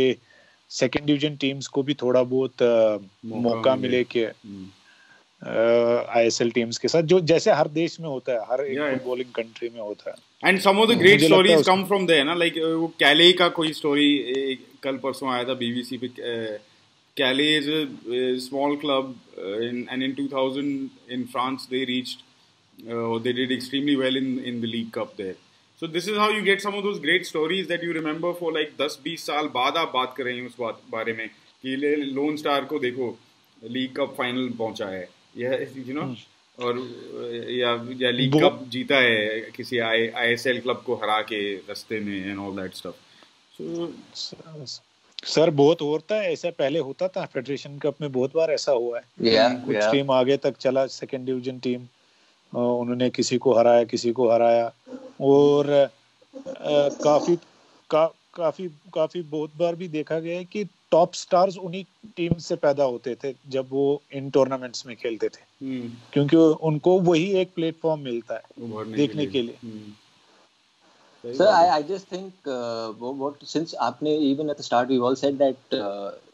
सेकेंड डिवीजन टीम्स को भी थोड़ा बहुत मौका मिले कि आईएसएल टीम्स के साथ, जो जैसे हर देश में होता है, हर एक फुटबॉलिंग कंट्री में होता है। And some of the great stories come from there ना, लाइक वो कैले का कोई स्टोरी कल परसों आया था बीबीसी पे। Calais is a small club and in 2000 in France they reached, they did extremely well in the league cup there. So this is how you get some of those great stories that you remember for like 10-20 साल बाद आप बात कर रहे हैं उस बात बारे में कि लोन स्टार को देखो लीग कप फाइनल पहुंचा है, you know, और या लीग कप जीता है किसी आईएसएल क्लब को हरा के रास्ते में and all that stuff. So sir बहुत होता है, ऐसा पहले होता था फेडरेशन कप में, बहुत बार ऐसा हुआ है। कुछ टीम आगे तक चला, सेकेंड डिवीजन टीम, उन्होंने किसी को हराया, किसी को हराया, और काफी बहुत बार भी देखा गया है कि टॉप स्टार्स उन्हीं टीम से पैदा होते थे जब वो इन टूर्नामेंट्स में खेलते थे, क्योंकि उनको वही एक प्लेटफॉर्म मिलता है देखने के लिए। Sir I just think since आपने even at the start we all said that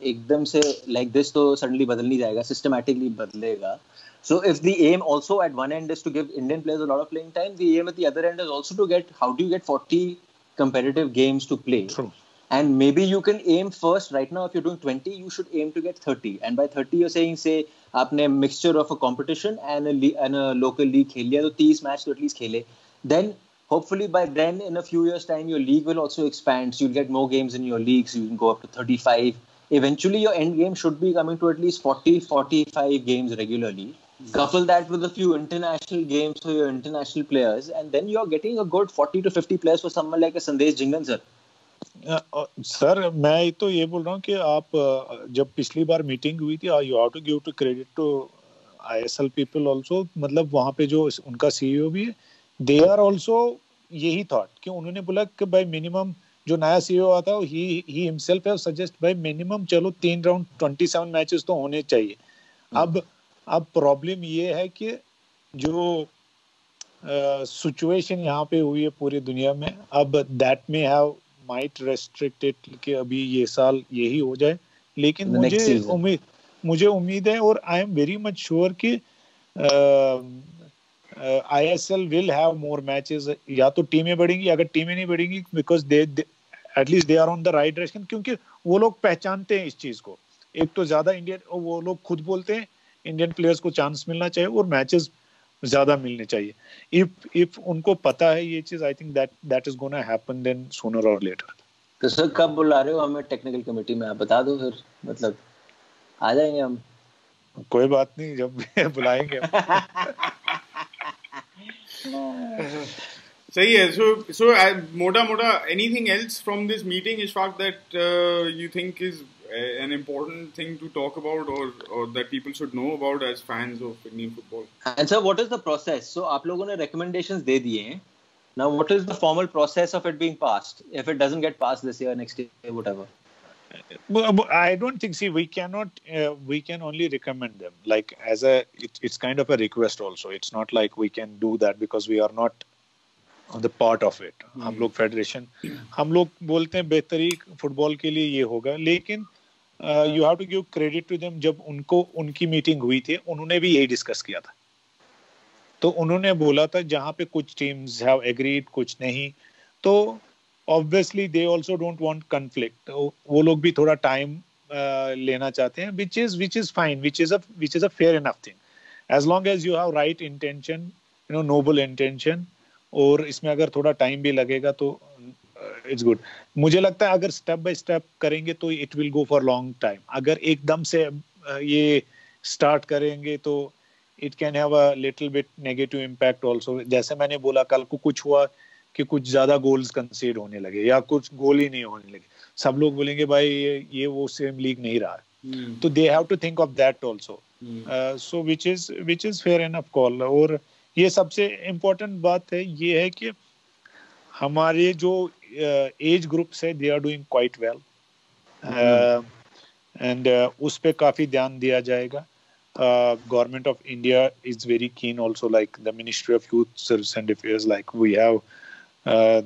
एकदम से लाइक दिस तो सडनली बदल नहीं जाएगा, सिस्टमैटिकली बदलेगा। So if the aim also at one end is to give Indian players a lot of playing time, the aim at the other end is also to get, how do you get 40 competitive games to play? True. And maybe you can aim first right now, if you're doing 20, you should aim to get 30. And by 30, you're saying, say, aapne a mixture of a competition and a local league khel liya, so 30 matches to at least khele. Then hopefully by then in a few years time, your league will also expand. So you'll get more games in your league. So you can go up to 35. Eventually your end game should be coming to at least 40, 45 games regularly. Couple that with a few international games for your international players, and then you are getting a good 40 to 50 players for someone like a Sandesh Jhingan, sir. Sir, मैं तो ये बोल रहा हूँ कि आप जब पिछली बार मीटिंग हुई थी, you have to give to credit to ISL people also. मतलब वहाँ पे जो उनका CEO भी है, they are also यही thought कि उन्होंने बोला कि भाई minimum जो नया CEO आता है, he himself have suggest भाई minimum चलो 3 round 27 matches तो होने चाहिए। अब प्रॉब्लम ये है कि जो सिचुएशन यहाँ पे हुई है पूरी दुनिया में, अब दैट में हैव माइट रेस्ट्रिक्टेड कि अभी ये साल यही हो जाए, लेकिन मुझे उम्मीद है और I am very much sure कि ISL will have more matches. या तो टीमें बढ़ेंगी, अगर टीमें नहीं बढ़ेंगी because they at least they are on the right direction, क्योंकि वो लोग पहचानते हैं इस चीज़ को। एक तो ज़्यादा इंडियन, वो लोग खुद बोलते हैं इंडियन प्लेयर्स को चांस मिलना चाहिए और मैचेस ज्यादा मिलने चाहिए। इफ उनको पता है ये चीज, I think that is gonna happen then sooner और लेटर। तो सर कब बुला रहे हो हमें टेक्निकल कमेटी में, आप बता दो फिर, मतलब आ जाएंगे हम। कोई बात नहीं, जब बुलाएंगे। सही है। सो मोटा anything else from this meeting Ishfaq that you think is an important thing to talk about or that people should know about as fans of Indian football? And sir, what is the process? So aap logon ne recommendations de diye hain. Now what is the formal process of it being passed, if it doesn't get passed this year, next year, whatever? I don't think, see, we can only recommend them, like as a it's kind of a request also. It's not like we can do that because we are not on the part of it. हम लोग federation, हम लोग बोलते हैं बेहतरी football के लिए ये होगा, लेकिन you have to give credit to them. जब उनकी मीटिंग हुई थी, उन्होंने भी यही डिस्कस किया था, तो उन्होंने बोला था जहाँ पे कुछ टीम्स हैव एग्रीड, कुछ नहीं, तो obviously they also don't want conflict, वो लोग भी थोड़ा टाइम लेना चाहते हैं, which is fine, which is a fair enough thing, as long as you have right intention, you know, noble intention, और इसमें अगर थोड़ा टाइम भी लगेगा तो इट्स गुड। मुझे लगता है अगर स्टेप बाय स्टेप करेंगे तो it will go for long time. अगर एकदम से ये स्टार्ट करेंगे तो it can have a little bit negative impact also. जैसे मैंने बोला, कल को कुछ हुआ कि कुछ ज़्यादा गोल्स कंसीड होने लगे या कुछ गोल ही नहीं होने लगे, सब लोग बोलेंगे भाई ये वो सेम लीग नहीं रहा। तो they have to think of that also, so which is fair enough call. और ये सबसे इम्पोर्टेंट बात है, ये है कि हमारे जो एज ग्रुप्स है, they are doing quite well, and उस पे काफ़ी ध्यान दिया जाएगा। Government of India is very keen also, like the ministry of youth service and affairs, like we have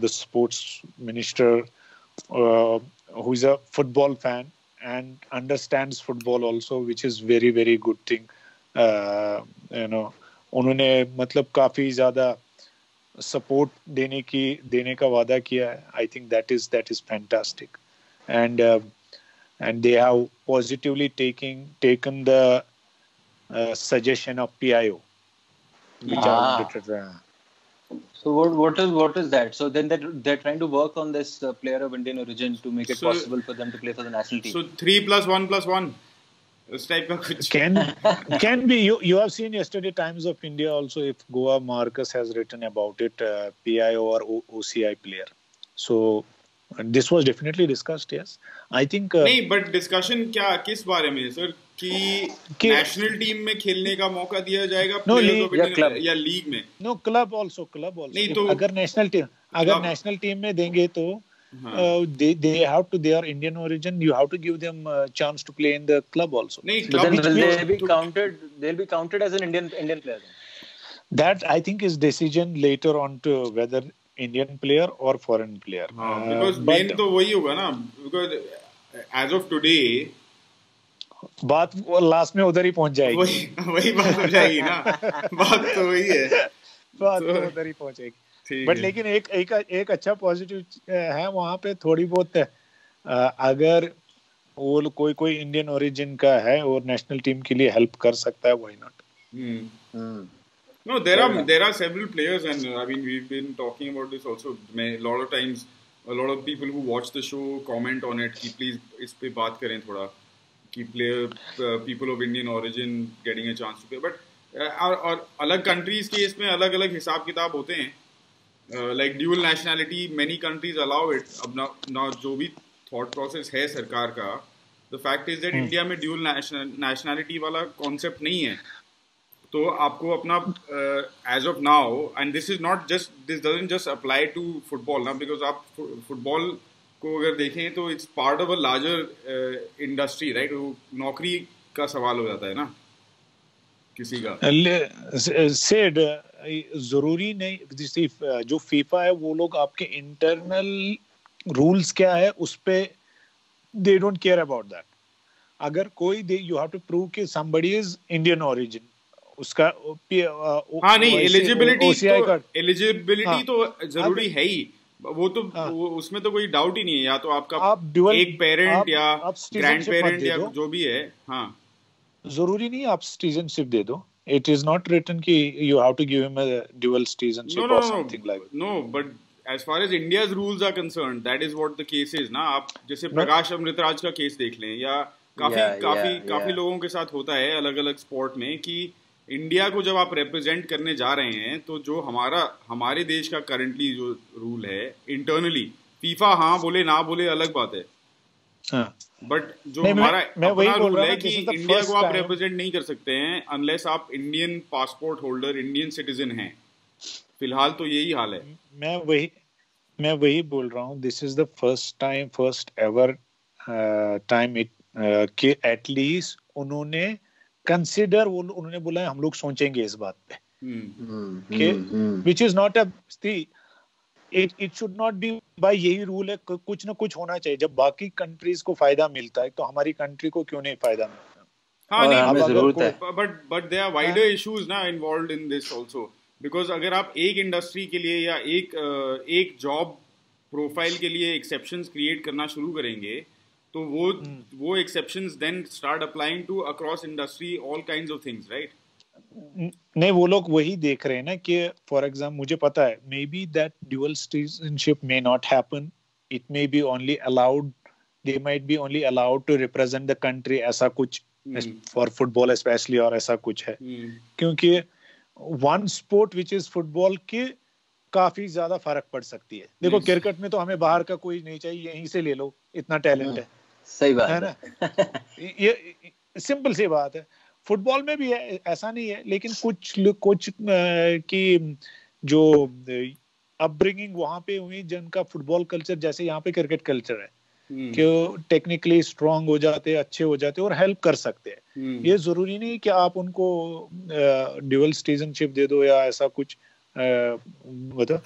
the sports minister who's a football fan and understands football also, which is very very good thing. You know, उन्होंने मतलब काफी ज़्यादा support देने का वादा किया है. I think that is fantastic, and they have positively taken the suggestion of PIO, which are better. So what is that? So then they're trying to work on this player of Indian origin to make it possible for them to play for the national team. So 3+1+1. This type of which can be. You have seen yesterday Times of India also, if Goa Marcus has written about it, PIO or OCI player. So this was definitely discussed. Yes, I think. नहीं, but discussion क्या किस बारे में sir? कि national team में खेलने का मौका दिया जाएगा प्लेयर या लीग में? No, club also. नहीं तो अगर national team में देंगे तो they have to, they are Indian origin, you have to give them a chance to play in the club also. No, club, but then they'll be counted as an Indian player. That I think is decision later on to whether Indian player or foreign player. Because main तो वही होगा ना, because as of today बात last में उधर ही पहुंच जाएगी. वही बात हो जाएगी ना. बात तो वही है, बात तो उधर ही पहुंचेगी. बट लेकिन एक अच्छा पॉजिटिव है वहाँ पे. थोड़ी बहुत अगर वो कोई इंडियन ओरिजिन का है और नेशनल टीम के लिए हेल्प कर सकता है, why not. No, there are several players and I mean we have been talking about this also. मैं lot of times, lot of people who watch the show comment on it कि please इस पे बात करें थोड़ा कि player people of Indian origin getting a chance to play. But और अलग कंट्रीज के इसमें अलग अलग हिसाब किताब होते हैं. Like dual nationality, many countries allow it. अब ना जो भी thought process है सरकार का, the fact is that India में dual nationality वाला concept नहीं है. तो आपको अपना as of now, and this doesn't just apply to football ना, because आप football को अगर देखें तो it's part of a larger industry, right? वो नौकरी का सवाल हो जाता है ना किसी का. Said जरूरी नहीं, जैसे जो फीफा है वो लोग आपके इंटरनल रूल्स क्या है उस पे they don't care about that. अगर कोई यू हैव टू प्रूव कि समबडी इज इंडियन ओरिजिन, उसका हाँ नहीं, एलिजिबिलिटी तो जरूरी है ही. वो तो उसमें तो कोई डाउट ही नहीं है. या तो आपका एक पेरेंट या ग्रैंड पेरेंट या जो भी है. हाँ, जरूरी नहीं आप सिटीजनशिप दे दो. It is not written ki you have to give him a dual citizenship or something like that. No, but as far as India's rules are concerned, that is what the case is ना. आप जैसे प्रकाश अमृतराज का case देख लें या काफी लोगों के साथ होता है अलग-अलग स्पोर्ट में कि इंडिया को जब आप रिप्रेजेंट करने जा रहे हैं तो जो हमारे देश का करंटली जो रूल है इंटरनली, फीफा हाँ बोले ना बोले अलग बात है. बट जो हमारा अपना रूल है कि इंडिया को आप रिप्रेजेंट नहीं कर सकते हैं अनलेस आप Indian passport holder, Indian citizen हैं. फिलहाल तो यही हाल है. मैं वही बोल रहा हूँ. This is the first time कि एटलीस्ट उन्होंने कंसिडर, उन्होंने बोला हम लोग सोचेंगे इस बात पे, which is not a It should not be by यही रूल है. कुछ ना कुछ होना चाहिए. जब बाकी कंट्रीज को फायदा मिलता है तो हमारी कंट्री को क्यों नहीं फायदा मिलता? हाँ, नहीं जरूरत है. But there are wider issues ना involved in this also, because अगर आप एक इंडस्ट्री के लिए या एक जॉब प्रोफाइल के लिए एक्सेप्शंस क्रिएट करना शुरू करेंगे तो वो exceptions then start applying to across industry all kinds of things, right? नहीं, वो लोग वही देख रहे हैं ना कि फॉर एग्जाम्पल मुझे पता है maybe that dual citizenship may not happen, it may be only allowed, they might be only allowed to represent the country, ऐसा कुछ फॉर फुटबॉल स्पेशली और ऐसा कुछ है. क्योंकि one sport which is football के काफी ज्यादा फर्क पड़ सकती है. देखो क्रिकेट में तो हमें बाहर का कोई नहीं चाहिए, यहीं से ले लो, इतना टैलेंट है. सही बात है ना. ये सिंपल सी बात है. फुटबॉल में भी है, ऐसा नहीं है. लेकिन कुछ की जो अपब्रिंगिंग वहाँ पे हुई जिनका फुटबॉल कल्चर जैसे यहाँ पे क्रिकेट कल्चर है कि वो टेक्निकली स्ट्रांग हो जाते हैं, अच्छे हो जाते हैं और हेल्प कर सकते हैं. ये जरूरी नहीं कि आप उनको ड्यूअल सिटीजनशिप दे दो या ऐसा कुछ. मतलब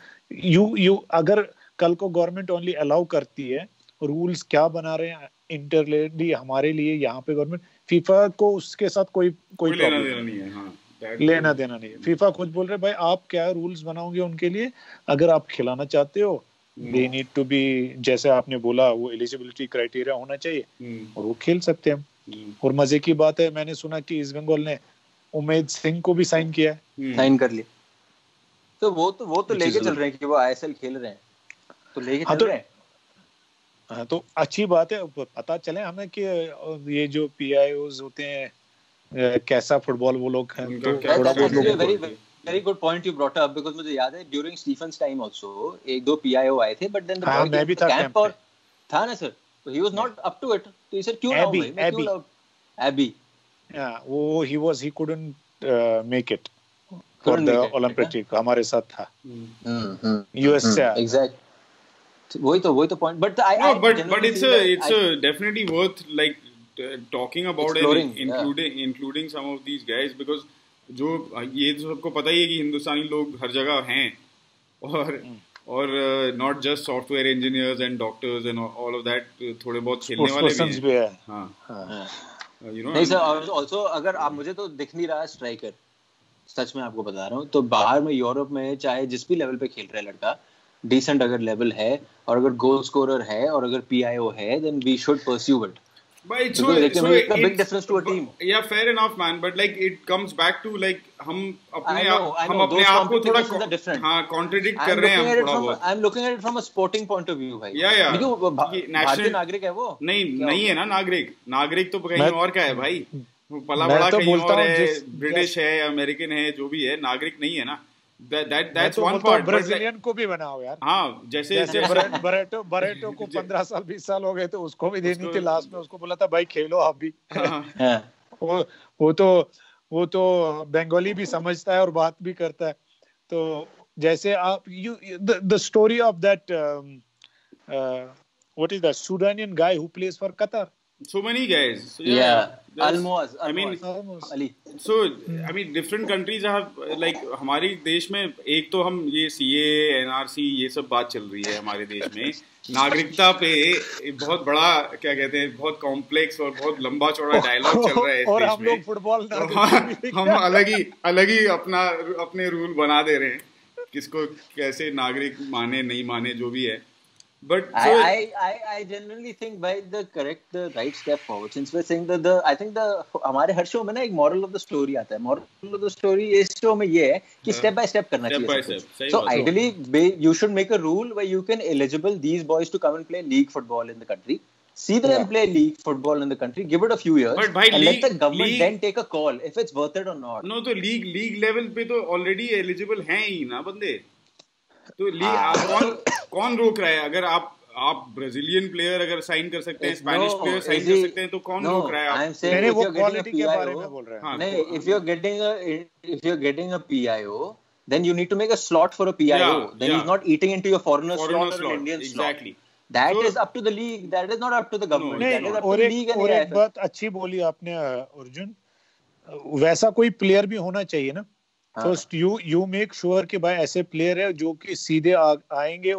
अगर कल को गवर्नमेंट ओनली अलाउ करती है रूल्स क्या बना रहे हैं इंटरलेटली हमारे लिए यहाँ पे गवर्नमेंट, फीफा को उसके साथ कोई लेना देना नहीं है। हाँ, लेना देना नहीं है। फीफा खुद बोल रहे भाई आप क्या रूल्स बनाओगे उनके लिए, अगर आप खिलाना चाहते हो दे नीड टू बी, जैसे आपने बोला वो एलिजिबिलिटी क्राइटेरिया होना चाहिए और वो खेल सकते हैं। और मजे की बात है मैंने सुना कि ईस्ट बंगाल ने उमेश सिंह को भी साइन किया है, साइन कर लिया, तो वो तो लेके चल रहे हैं कि वो आईएसएल खेल रहे हैं तो लेके चल रहे हैं। हाँ, तो अच्छी बात है। पता चले हमें कि ये जो पीआईओज होते हैं कैसा फुटबॉल वो लोग हैं, तो very very good point you brought up, because मुझे याद है ड्यूरिंग स्टीफन्स टाइम आल्सो एक दो पीआईओ आए थे, बट देन मैं भी था कैंप और था ना सर, तो he was not up to it, तो सर क्यों ना भाई मैं क्यों एबी, हां वो he was he couldn't make it for the Olympic, हमारे साथ था यूएस से एग्जैक्ट, वही तो point, but it's definitely worth like talking about it, including some of these guys, because जो ये तो सबको पता ही है कि हिंदुस्तानी लोग हर जगह हैं और not just software engineers and doctors and all of that, थोड़े बहुत खेलने वाले भी हैं। हां यू नो नहीं सर, आल्सो अगर आप मुझे तो दिख नहीं रहा स्ट्राइकर, सच में आपको बता रहा हूं, तो बाहर में यूरोप में चाहे जिस भी लेवल पे खेल रहा है लड़का, डिसेंट अगर लेवल है और अगर गोल स्कोरर है और अगर पीआईओ है, then we should pursue it. But so it's a big difference to a team. या fair enough man, but like it comes back to like हम अपने आप को थोड़ा हां कॉन्ट्रडिक्ट कर रहे हैं हम थोड़ा। I am looking at it from a sporting point of view भाई। देखो नेशनल नागरिक है वो, नहीं है ना नागरिक तो कहीं और का है भाई, पला बड़ा कहीं और है, ब्रिटिश है, अमेरिकन है, जो भी है, नागरिक नहीं है ना। That's one part. ब्राजीलियन को भी बनाओ यार। हाँ, जैसे बरेटो को 15 साल 20 साल हो गए थे, उसको भी देनी थी लास्ट में, उसको बोला था भाई खेलो आप भी। वो तो बंगाली भी समझता है और बात भी करता है। तो जैसे आप the story of that what is that Sudanese guy who plays for Qatar. So many guys. So, yeah. Almost. Ali. So different countries have like हमारे देश में एक तो हम ये CAA, NRC ये सब बात चल रही है हमारे देश में नागरिकता पे, बहुत बड़ा क्या कहते हैं बहुत कॉम्प्लेक्स और बहुत लंबा चौड़ा डायलॉग चल रहा है इस देश में, और हम लोग फुटबॉल हम अलग ही अपने रूल बना दे रहे हैं किसको कैसे नागरिक माने नहीं माने जो भी है। But I generally think by the right step forward, since we're saying that हमारे हर शो में ना एक moral of the story आता है, moral of the story इस शो में ये है कि step by step करना चाहिए। So ideally you should make a rule where you can eligible these boys to come and play league football in the country. See them play league football in the country. Give it a few years and let the government then take a call if it's worth it or not. No, तो league level पे तो already eligible हैं ही ना बंदे, तो कौन रोक रहा है? अगर आप ब्राजीलियन प्लेयर अगर साइन कर सकते हैं, स्पेनिश प्लेयर साइन कर सकते हैं, तो कौन रोक रहा है? मैंने वो क्वालिटी के बारे में बोल रहा हूं। नहीं, if you're getting a PIO, then you need to make a slot for a PIO. Then he's not eating into your foreigner slot or an Indian slot. Exactly. That is up to the league. That is not up to the government. That is up to the league and AIFF. और एक बात अच्छी बोली आपने अर्जुन, वैसा कोई player भी होना चाहिए ना। फर्स्ट यू मेक श्योर कि भाई ऐसे प्लेयर है जो कि सीधे आएंगे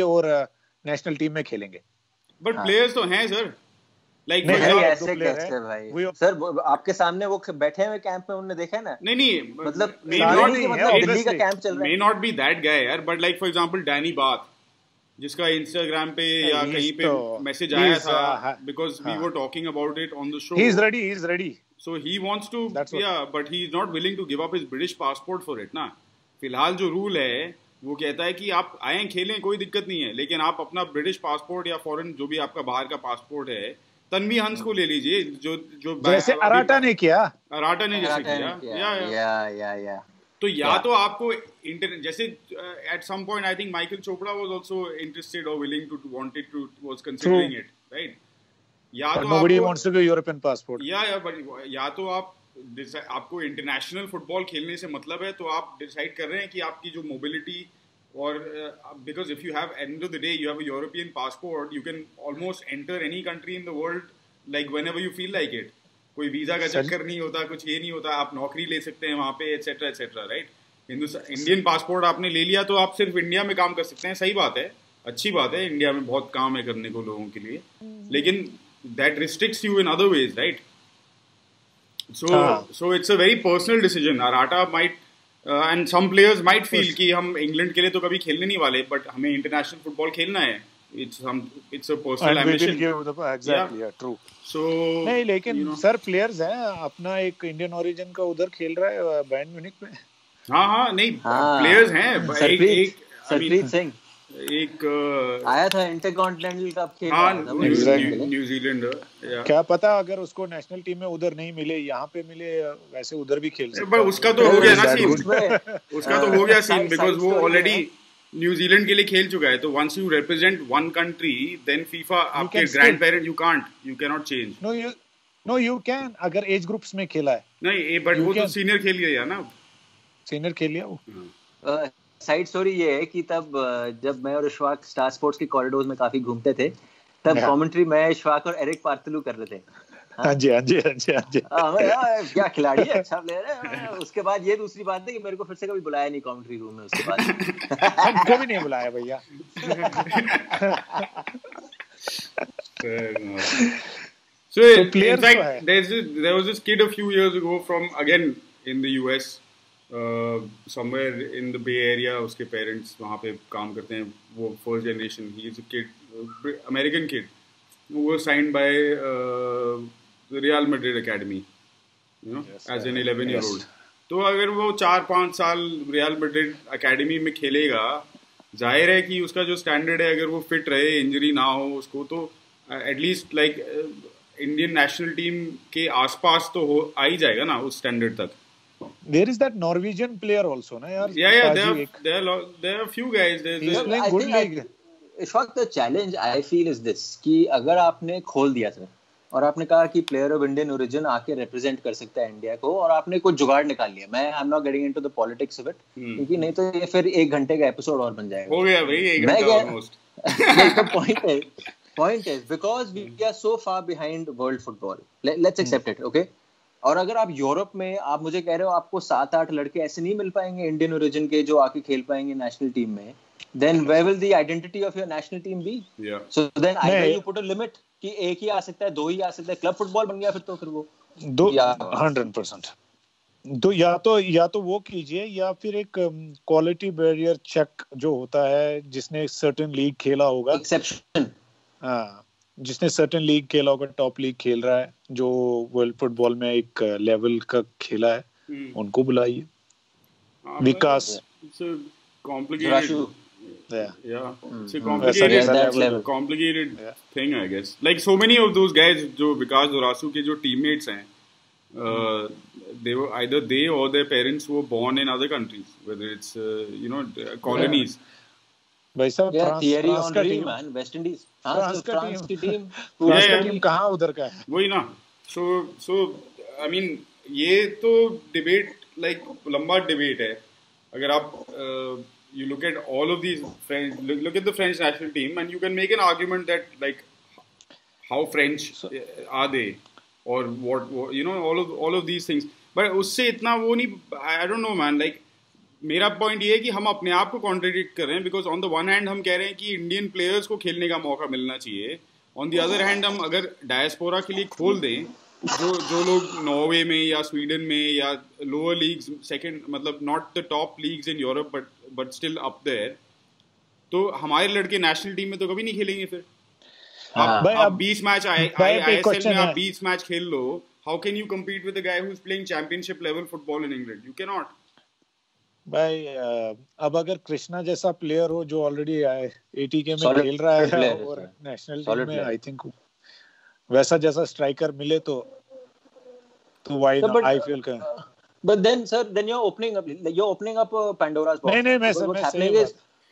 और नेशनल टीम में खेलेंगे। बट प्लेयर्स तो हैं सर, लाइक ऐसे कैसे भाई सर, आपके सामने वो बैठे हुए कैंप में, उनने देखा है ना। नहीं मतलब दिल्ली का कैंप चल रहा है, may not be that guy यार, but like for example Danny bath, जिसका इंस्टाग्राम पे या कहीं पे मैसेज आया था, because we were talking about it on the show, he is ready so he wants to but he is not willing to give up his British passport for it ना। फिलहाल जो rule है वो कहता है कि आप आए खेलें कोई दिक्कत नहीं है, लेकिन आप अपना ब्रिटिश पासपोर्ट या फॉरेन जो भी आपका बाहर का पासपोर्ट है, तन्वी हंस को ले लीजिए जो जैसे अराटा ने किया। तो या तो आपको जैसे at some point I think Michael Chopra was also interested और willing to wanted to was considering it right. या तो nobody wants to go European passport. या तो आपको इंटरनेशनल फुटबॉल खेलने से मतलब है, तो आप डिसाइड कर रहे हैं कि आपकी जो मोबिलिटी और because if you have end of the day you have a European passport, you can almost enter any country in the world like whenever you feel like it, कोई वीजा का चक्कर नहीं होता, कुछ ये नहीं होता, आप नौकरी ले सकते हैं वहाँ पे etcetera etcetera right. Indian passport आपने ले लिया तो आप सिर्फ इंडिया में काम कर सकते हैं, सही बात है, अच्छी बात है, इंडिया में बहुत काम है करने को लोगों के लिए, लेकिन that restricts you in other ways, right? So it's a very personal decision. Arata might and some players might feel कि हम इंग्लैंड के लिए तो कभी खेलने नहीं वाले, बट हमें इंटरनेशनल फुटबॉल खेलना है. It's a personal ambition. Exactly, yeah, true. So, नहीं, लेकिन सर प्लेयर्स हैं, अपना एक इंडियन ओरिजिन का उधर खेल रहा है बायर्न म्यूनिख में. हाँ हाँ, नहीं प्लेयर्स हैं. सरप्रीत सिंह एक आया था इंटरकॉन्टिनेंटल कप खेल. हाँ, न्यूजीलैंडर. क्या पता अगर उसको नेशनल टीम में उधर नहीं मिले, यहाँ पे मिले, वैसे उधर भी खेल सकता. उसका तो हो गया ना सीन, उसका तो हो गया सीन, बिकॉज वो ऑलरेडी न्यूजीलैंड के लिए खेल चुका है. तो once you represent one country, then FIFA आपके grand parent, you can not change. No you can, अगर एज ग्रुप्स में खेला है. नहीं, बट वो तो सीनियर खेल गया ना, सीनियर खेल लिया वो. साइड स्टोरी ये है कि तब जब मैं और इशफाक स्टार स्पोर्ट्स के कॉरिडोर में काफी घूमते थे, तब कमेंट्री मैं, इशफाक और एरिक पार्तलू कर रहे थे. क्या खिलाड़ी है, अच्छा प्लेयर है. उसके बाद ये दूसरी बात है कि मेरे को फिर से कभी बुलाया नहीं कमेंट्री रूम में उसके बाद. हमको भी नहीं बुलाया भैया. So in fact there was this kid a few years ago from again in the US, somewhere in the Bay Area. उसके पेरेंट्स वहाँ पे काम करते हैं, वो first generation. He is a kid, American kid. वो signed by Real Madrid Academy, you know, yes, as an 11-year-old. तो अगर वो 4-5 साल Real Madrid Academy में खेलेगा, जाहिर है कि उसका जो स्टैंडर्ड है, अगर वो फिट रहे, इंजरी ना हो उसको, तो at least like Indian national team के आसपास तो हो आ ही जाएगा ना उस स्टैंडर्ड तक. There is that Norwegian player also ना यार. Yeah, there are few guys. He's playing good league. Ishfaq, the challenge I feel is this कि अगर आपने खोल दिया सर और आपने कहा कि प्लेयर ऑफ इंडियन ओरिजिन आके रिप्रेजेंट कर सकता है इंडिया को, और आपने कुछ जुगाड़ निकाल लिया. मैं I am not getting into the politics of it, क्योंकि नहीं तो ये फिर 1 घंटे का एपिसोड और बन जाएगा. हो गया भाई 1 घंटा almost. Point is because we are so far behind world football, let's accept it, okay. और अगर आप यूरोप में, आप मुझे कह रहे हो आपको 7-8 लड़के ऐसे नहीं मिल पाएंगे इंडियन ओरिजिन के जो आके खेल पाएंगे नेशनल टीम में, then where will the identity of your national team be? Yeah. So then either you put a limit कि एक ही आ सकता है, 2 ही आ सकता है. क्लब फुटबॉल बन गया फिर वो 100%. तो या तो वो कीजिए, या फिर एक क्वालिटी बैरियर चेक जो होता है, जिसने सर्टेन लीग खेला होगा, एक्सेप्शन. हाँ, जिसने सर्टेन लीग खेला होगा, टॉप लीग खेल रहा है, जो वर्ल्ड फुटबॉल में एक लेवल का खेला है, उनको बुलाइए. विकास complicated thing, I guess. Like so many of those guys, जो विकास दुरासु के जो teammates हैं, they were either they or their parents were born in other countries, whether it's you know colonies. भाई साहब, फ्रांस का टीम है, वेस्ट इंडीज. फ्रांस की team कहाँ उधर का है? वही ना. So I mean ये तो debate, like लंबा debate है. अगर आप you look at all of these French, look at the French national team, and you can make an argument that like how French are they, or what you know, all of these things. But उससे इतना वो नहीं, I don't know man. Like मेरा point ये है कि हम अपने आप को contradict कर रहे हैं, because on the one hand हम कह रहे हैं कि Indian players को खेलने का मौका मिलना चाहिए, on the other hand हम अगर diaspora के लिए खोल दें, जो लोग नॉर्वे में या स्वीडन में या लोअर लीग्स, सेकंड मतलब not the top leagues in Europe but still up there, तो हमारे लड़के नेशनल टीम में तो कभी नहीं खेलेंगे. फिर आप 20 मैच आईएसएल में आप 20 मैच खेल लो, how can you compete with a guy who is playing championship level football in England? You can not भाई. अब अगर कृष्णा जैसा प्लेयर हो जो ऑलरेडी 80 के में खेल रहा है और नेशनल टीम में, आई थिंक वैसा जैसा स्ट्राइकर मिले तो वाई नॉट, आई फील कर. But then sir, then you are opening up Pandora's box. नहीं मैं सर, मैं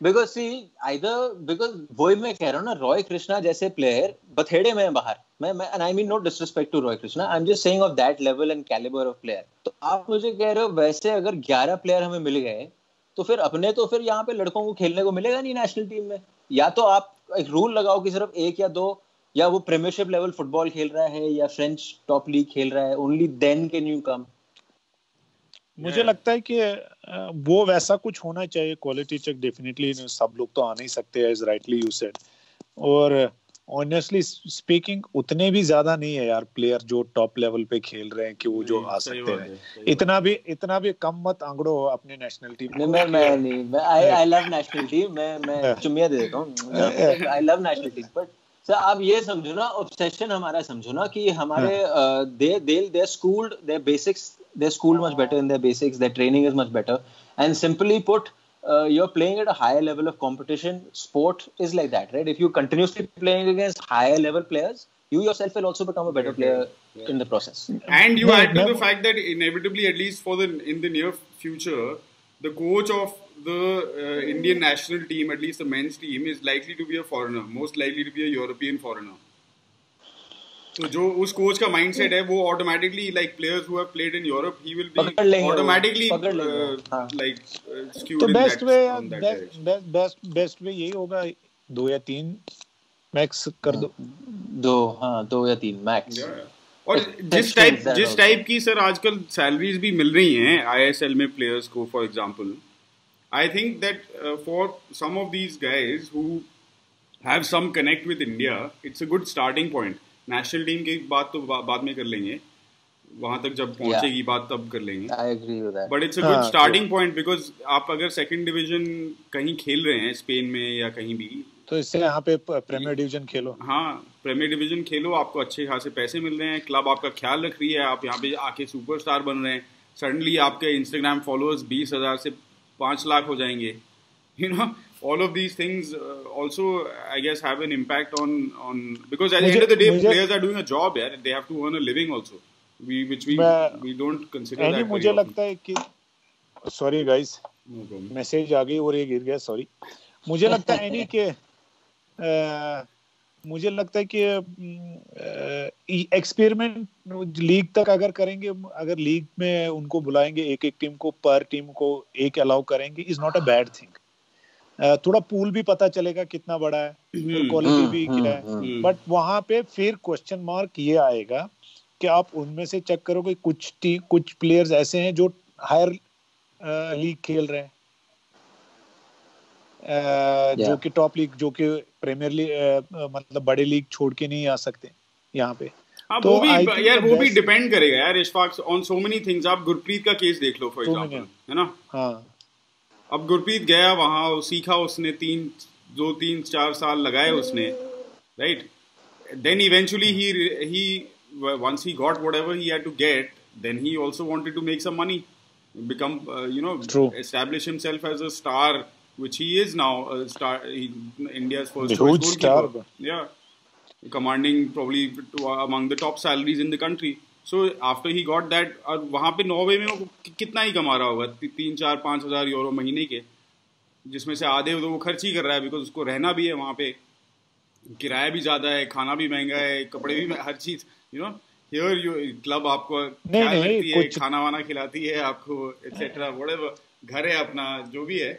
बिकॉज़ सी आइदर, बिकॉज़ वो मैं कह रहा हूं ना, रॉय कृष्णा जैसे प्लेयर बथेड़े में बाहर, मैं and I mean no disrespect to Roy Krishna, I am just saying of that level and calibre of player. तो आप मुझे कह रहे हो वैसे अगर 11 प्लेयर हमें मिल गए, तो फिर अपने तो फिर यहाँ पे लड़कों को खेलने को मिलेगा नहीं नेशनल टीम में. या तो आप एक रूल लगाओ कि सिर्फ 1 या 2, या वो प्रीमियरशिप लेवल फुटबॉल खेल रहा है या फ्रेंच टॉप लीग खेल रहा है, only then can you come. मुझे लगता है कि वो वैसा कुछ होना चाहिए, क्वालिटी चेक डेफिनेटली सब लोग तो आ नहीं सकते एज राइटली यू सेड, और ऑनेस्टली स्पीकिंग उतने भी ज्यादा नहीं है यार प्लेयर जो टॉप लेवल पे खेल रहे हैं कि वो जो आ सकते हैं, इतना भी कम मत आंकड़ो अपने नेशनल टीम को। मैं आई लव नेशनल टीम, मैं चुम्मिया दे देता हूं, I love national team, but sir आप ये समझो ना ऑब्सेशन हमारा, समझो ना कि हमारे they schooled their basics, their school much better in their basics, their training is much better, and simply put you're playing at a higher level of competition. Sport is like that, right? If you continuously playing against higher level players, you yourself will also become a better player in the process. And you add to the fact that inevitably, at least for the in the near future, the coach of the Indian national team, at least the men's team, is likely to be a foreigner, most likely to be a European foreigner. So, जो उस coach का mindset है, वो automatically like players who have played in Europe, he will be automatically like skewed in that direction. So best way यही होगा, 2 या 3 max कर दो, 2 या 3 max. और जिस टाइप की सर आजकल सैलरीज भी मिल रही हैं आईएसएल में प्लेयर्स को, for example, I think that for some of these guys who have some connect with India it's a good starting point. National team की बात तो बाद में कर लेंगे, वहां तक जब पहुंचेगी बात तब कर लेंगे, but it's a good starting point because आप अगर सेकंड डिवीजन कहीं खेल रहे हैं स्पेन में या कहीं भी, तो इससे यहाँ पे प्रीमियर डिवीजन खेलो, आपको अच्छे खासे पैसे मिल रहे हैं, क्लब आपका ख्याल रख रही है, आप यहाँ पे आके सुपरस्टार बन रहे हैं, सडनली आपके इंस्टाग्राम फॉलोअर्स 20,000 से 5 लाख हो जाएंगे, you know, all of these things also I guess have an impact on because at the end of the day players are doing a job yaar, they have to earn a living also, which we don't consider that. मुझे लगता है कि sorry guys message आ गई और ये गिर गया, sorry. मुझे लगता है नहीं कि एक्सपेरिमेंट लीग तक अगर करेंगे, अगर लीग में उनको बुलाएंगे एक टीम को, पर टीम को एक अलाउ करेंगे, is not a bad thing. थोड़ा पूल भी पता चलेगा कितना बड़ा है, क्वालिटी भी क्या है, बट वहां पे फिर क्वेश्चन मार्क ये आएगा कि आप उनमें से चेक करोगे कुछ प्लेयर्स ऐसे हैं जो हायर लीग खेल रहे हैं, जो कि टॉप लीग, जो कि प्रीमियर लीग, मतलब बड़े लीग छोड़ के नहीं आ सकते यहाँ पे। तो वो भी डिपेंड करेगा यार Ishfaq on so many things. आप गुरप्रीत का केस देख लो फॉर एग्जांपल, है ना? हाँ, अब गुरप्रीत गया वहां, सीखा उसने, 3-4 साल लगाए उसने, right? Then eventually he once he got whatever he had to get, then he also wanted to make some money, become you know, establish himself as a star, which he is now a star, India's first huge star, yeah, commanding probably among the top salaries in the country. So after he got that, और वहाँ पे Norway में वो कितना ही कमा रहा होगा, 3-4-5 हज़ार यूरो महीने के, जिसमें से आधे तो वो खर्च ही कर रहा है, बिकॉज उसको रहना भी है वहाँ पे, किराया भी ज्यादा है, खाना भी महंगा है, कपड़े भी, हर चीज, you know. Here you club आपको खाना वाना खिलाती है आपको, एटसेट्रा, व्हाटएवर, घर है अपना, जो भी है।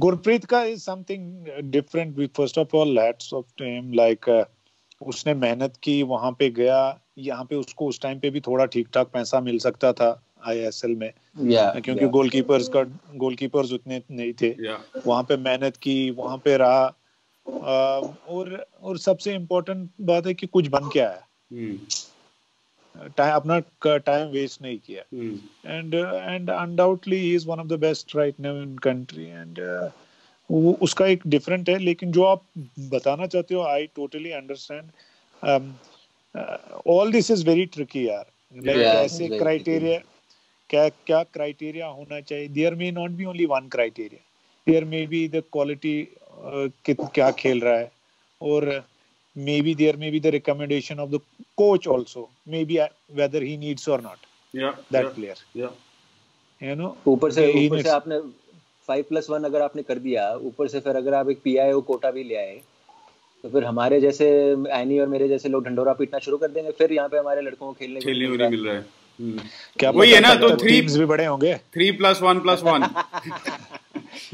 गुरप्रीत का is something different. First of all hats off to him, like उसने मेहनत की, वहां पे गया, यहाँ पे उसको उस टाइम पे भी थोड़ा ठीक ठाक पैसा मिल सकता था आईएसएल में, क्योंकि गोलकीपर्स उतने नहीं थे। वहां पे मेहनत की, वहां पे रहा, और सबसे इम्पोर्टेंट बात है कि कुछ बन के आया, अपना टाइम वेस्ट नहीं किया। And undoubtedly he is one of the best right now in country, and वो उसका एक डिफरेंट है। लेकिन जो आप बताना चाहते हो, I totally understand. All this is very tricky यार, ऐसे क्राइटेरिया, क्या क्राइटेरिया होना चाहिए? There may not be only one criteria, there may be the quality, क्या खेल रहा है, और maybe there may be the recommendation of the coach also, maybe whether he needs or not that player, you know. ऊपर से आपने 5+1 अगर आपने कर दिया, ऊपर से फिर अगर आप एक PIO कोटा भी ले आए, तो फिर हमारे जैसे एनी और मेरे जैसे लोग ढंडोरा पीटना शुरू कर देंगे, फिर यहाँ पे हमारे लड़कों को खेलने को नहीं मिल रहा है, क्या वही है ना? तो 3 भी बड़े होंगे, 3+1+1।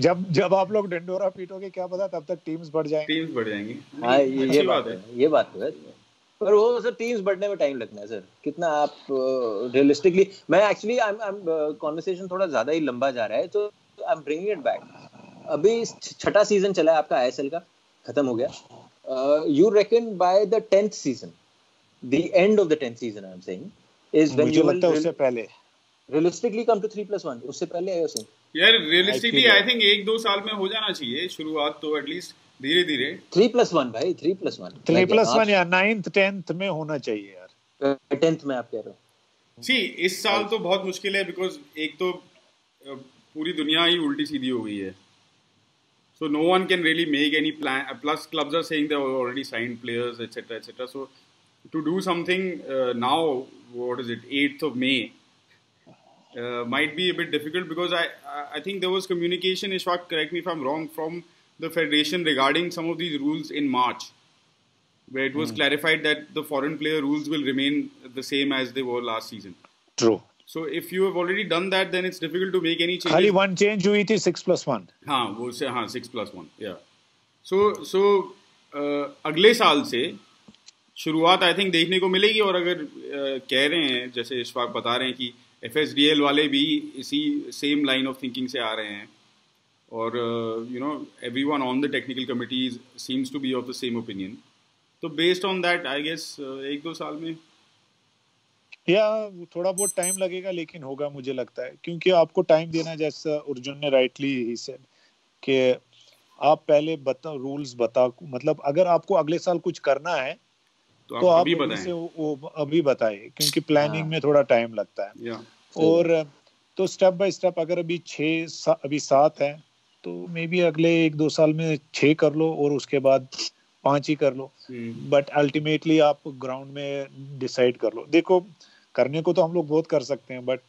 जब आप लोग डंडोरा पीटोगे, क्या पता तब तक टीम्स बढ़ जाएंगी। हाँ, ये बात है। पर वो सर टीम्स बढ़ने में टाइम लगना है सर, कितना आप रियलिस्टिकली मैं एक्चुअली कॉन्वर्सेशन थोड़ा ज्यादा ही लंबा जा रहा है तो I am bringing it back. अभी छठा सीजन चला है आपका आईएसएल का, खत्म हो गया. You reckon by the 10th season, the end of the 10th season I am saying is when you will, उससे पहले रियलिस्टिकली कम टू 3+1. उससे पहले आया सर यार रियलिस्टिकली आई थिंक 1-2 साल में हो जाना चाहिए शुरुआत तो, एटलीस्ट धीरे धीरे 3+1 भाई 3+1 या 9th 10th में होना चाहिए यार. 10th में आप कह रहे हो जी, इस साल तो बहुत मुश्किल है बिकॉज एक तो पूरी दुनिया ही उल्टी सीधी हो गई है, so no one can really make any plan, plus clubs are saying they have already signed players etc etc, so to do something now what is it 8th of May might be a bit difficult because I think there was communication, Ishfaq correct me if I'm wrong, from the federation regarding some of these rules in March where it was clarified that the foreign player rules will remain the same as they were last season. True. So if you have already done that then it's difficult to make any changes. Only one change hui thi 6+1. Ha wo se ha 6+1 yeah. So agle saal se शुरुआत I think देखने को मिलेगी. और अगर कह रहे हैं जैसे इशफाक बता रहे हैं कि FSDL वाले भी इसी सेम लाइन ऑफ थिंकिंग से आ रहे हैं और you know everyone on the technical committees seems to be of the same opinion, तो based on that I guess 1-2 साल में या थोड़ा बहुत टाइम लगेगा लेकिन होगा मुझे लगता है, क्योंकि आपको टाइम देना, जैसा अर्जुन ने राइटली ही सेड कि आप पहले रूल्स बता, मतलब अगर आपको अगले साल कुछ करना है तो आप अभी बताएं क्योंकि प्लानिंग में थोड़ा टाइम लगता है. और तो स्टेप बाय स्टेप अगर अभी 7 है तो मे बी अगले 1-2 साल में 6 कर लो और उसके बाद 5 ही कर लो, बट अल्टीमेटली आप ग्राउंड में डिसाइड कर लो. देखो करने को तो हम लोग बहुत कर सकते हैं बट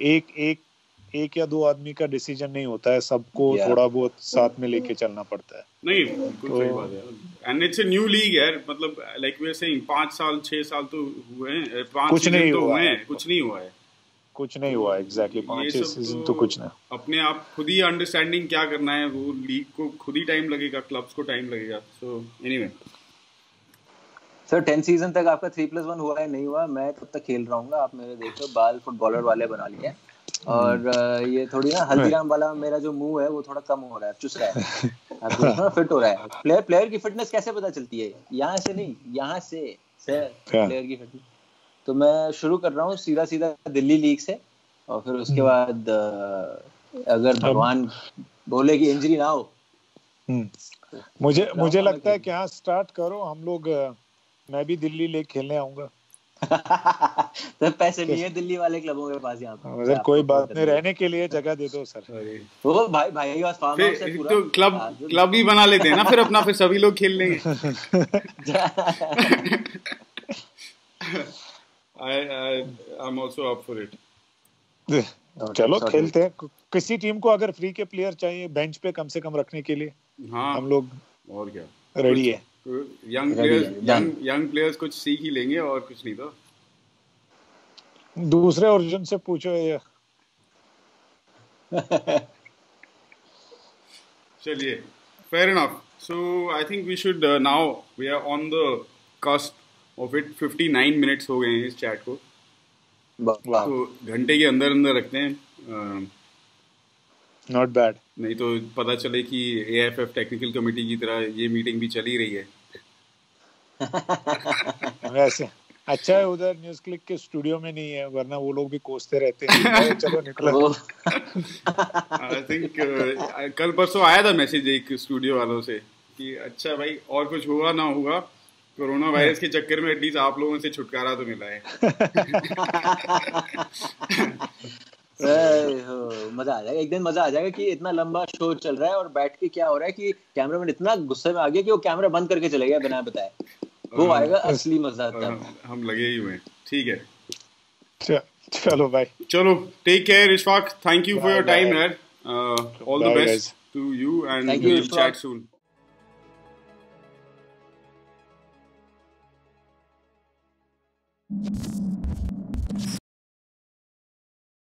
एक या 2 आदमी का डिसीजन नहीं होता है, सबको थोड़ा बहुत साथ में लेके चलना पड़ता है. नहीं बिल्कुल सही बात है, and it's a new league यार, मतलब लाइक वी आर सेइंग 5 साल 6 साल तो हुए हैं, 5 कुछ नहीं हुआ है एग्जैक्टली 5 सीजन तो कुछ ना, अपने आप खुद ही अंडरस्टैंडिंग क्या करना है वो, लीग को खुद ही टाइम लगेगा, क्लब्स को टाइम लगेगा. सो एनीवे सर 10 सीजन तक आपका 3+1 हुआ है नहीं हुआ, मैं तब तक खेल रहा हूँ, आप मेरे देखो बाल फुटबॉलर वाले बना लिए हैं और ये थोड़ी ना हल्दीराम वाला मेरा जो मुंह है वो थोड़ा कम हो रहा है, चुस रहा है, आप देखो फिट हो रहा है. प्लेयर की फिटनेस कैसे पता चलती है, यहाँ से नहीं यहाँ से सर प्लेयर की फिटनेस. तो मैं शुरू कर रहा हूँ सीधा दिल्ली लीग से और फिर उसके बाद अगर भगवान बोले कि इंजरी ना हो. मुझे लगता है कि हाँ स्टार्ट करो, हम लोग मैं भी दिल्ली लीग खेलने आऊंगा. तो पैसे नहीं है दिल्ली वाले क्लबों के पास यहाँ पर, सर कोई बात नहीं, रहने के लिए जगह दे दो सर. वो भाई फार्म हाउस है पूरा, क्लब ही बना लेते हैं ना फिर अपना, फिर सभी लोग खेल लेंगे. I'm also up for it. चलो खेलते हैं, किसी टीम को अगर फ्री के प्लेयर चाहिए बेंच पे कम से कम रखने के लिए, हाँ, हम लोग और क्या रेडी है. यंग प्लेयर्स कुछ सीख ही लेंगे और कुछ नहीं तो दूसरे अर्जुन से पूछो ये. चलिए fair enough. So I think we should now we are on the cusp of it. 59 minutes हो गए हैं इस चैट को, तो घंटे के अंदर अंदर रखते हैं. नॉट बैड, नहीं तो पता चले कि AIFF टेक्निकल कमेटी की तरह ये मीटिंग भी चली रही है. वैसे अच्छा है उधर न्यूज़ क्लिक के स्टूडियो में नहीं है, वरना वो लोग भी कोसते रहते हैं. चलो निकलो. आई थिंक कल परसों आया था मैसेज एक स्टूडियो वालों से कि अच्छा भाई और कुछ हुआ ना हुआ कोरोना वायरस के चक्कर में एटलीस्ट आप लोगों से छुटकारा तो मिला है. मजा आ जाएगा एक दिन, मजा आ जाएगा कि इतना लंबा शो चल रहा है और बैठ के क्या हो रहा है कि कैमरामैन इतना गुस्से में आ गया कि वो कैमरा बंद करके चले गया बिना बताए. वो आएगा असली मजा. हम लगे ही हुए. ठीक है चलो भाई, चलो take care Ishfaq, thank you for your time यार, all the best to you and we will chat soon.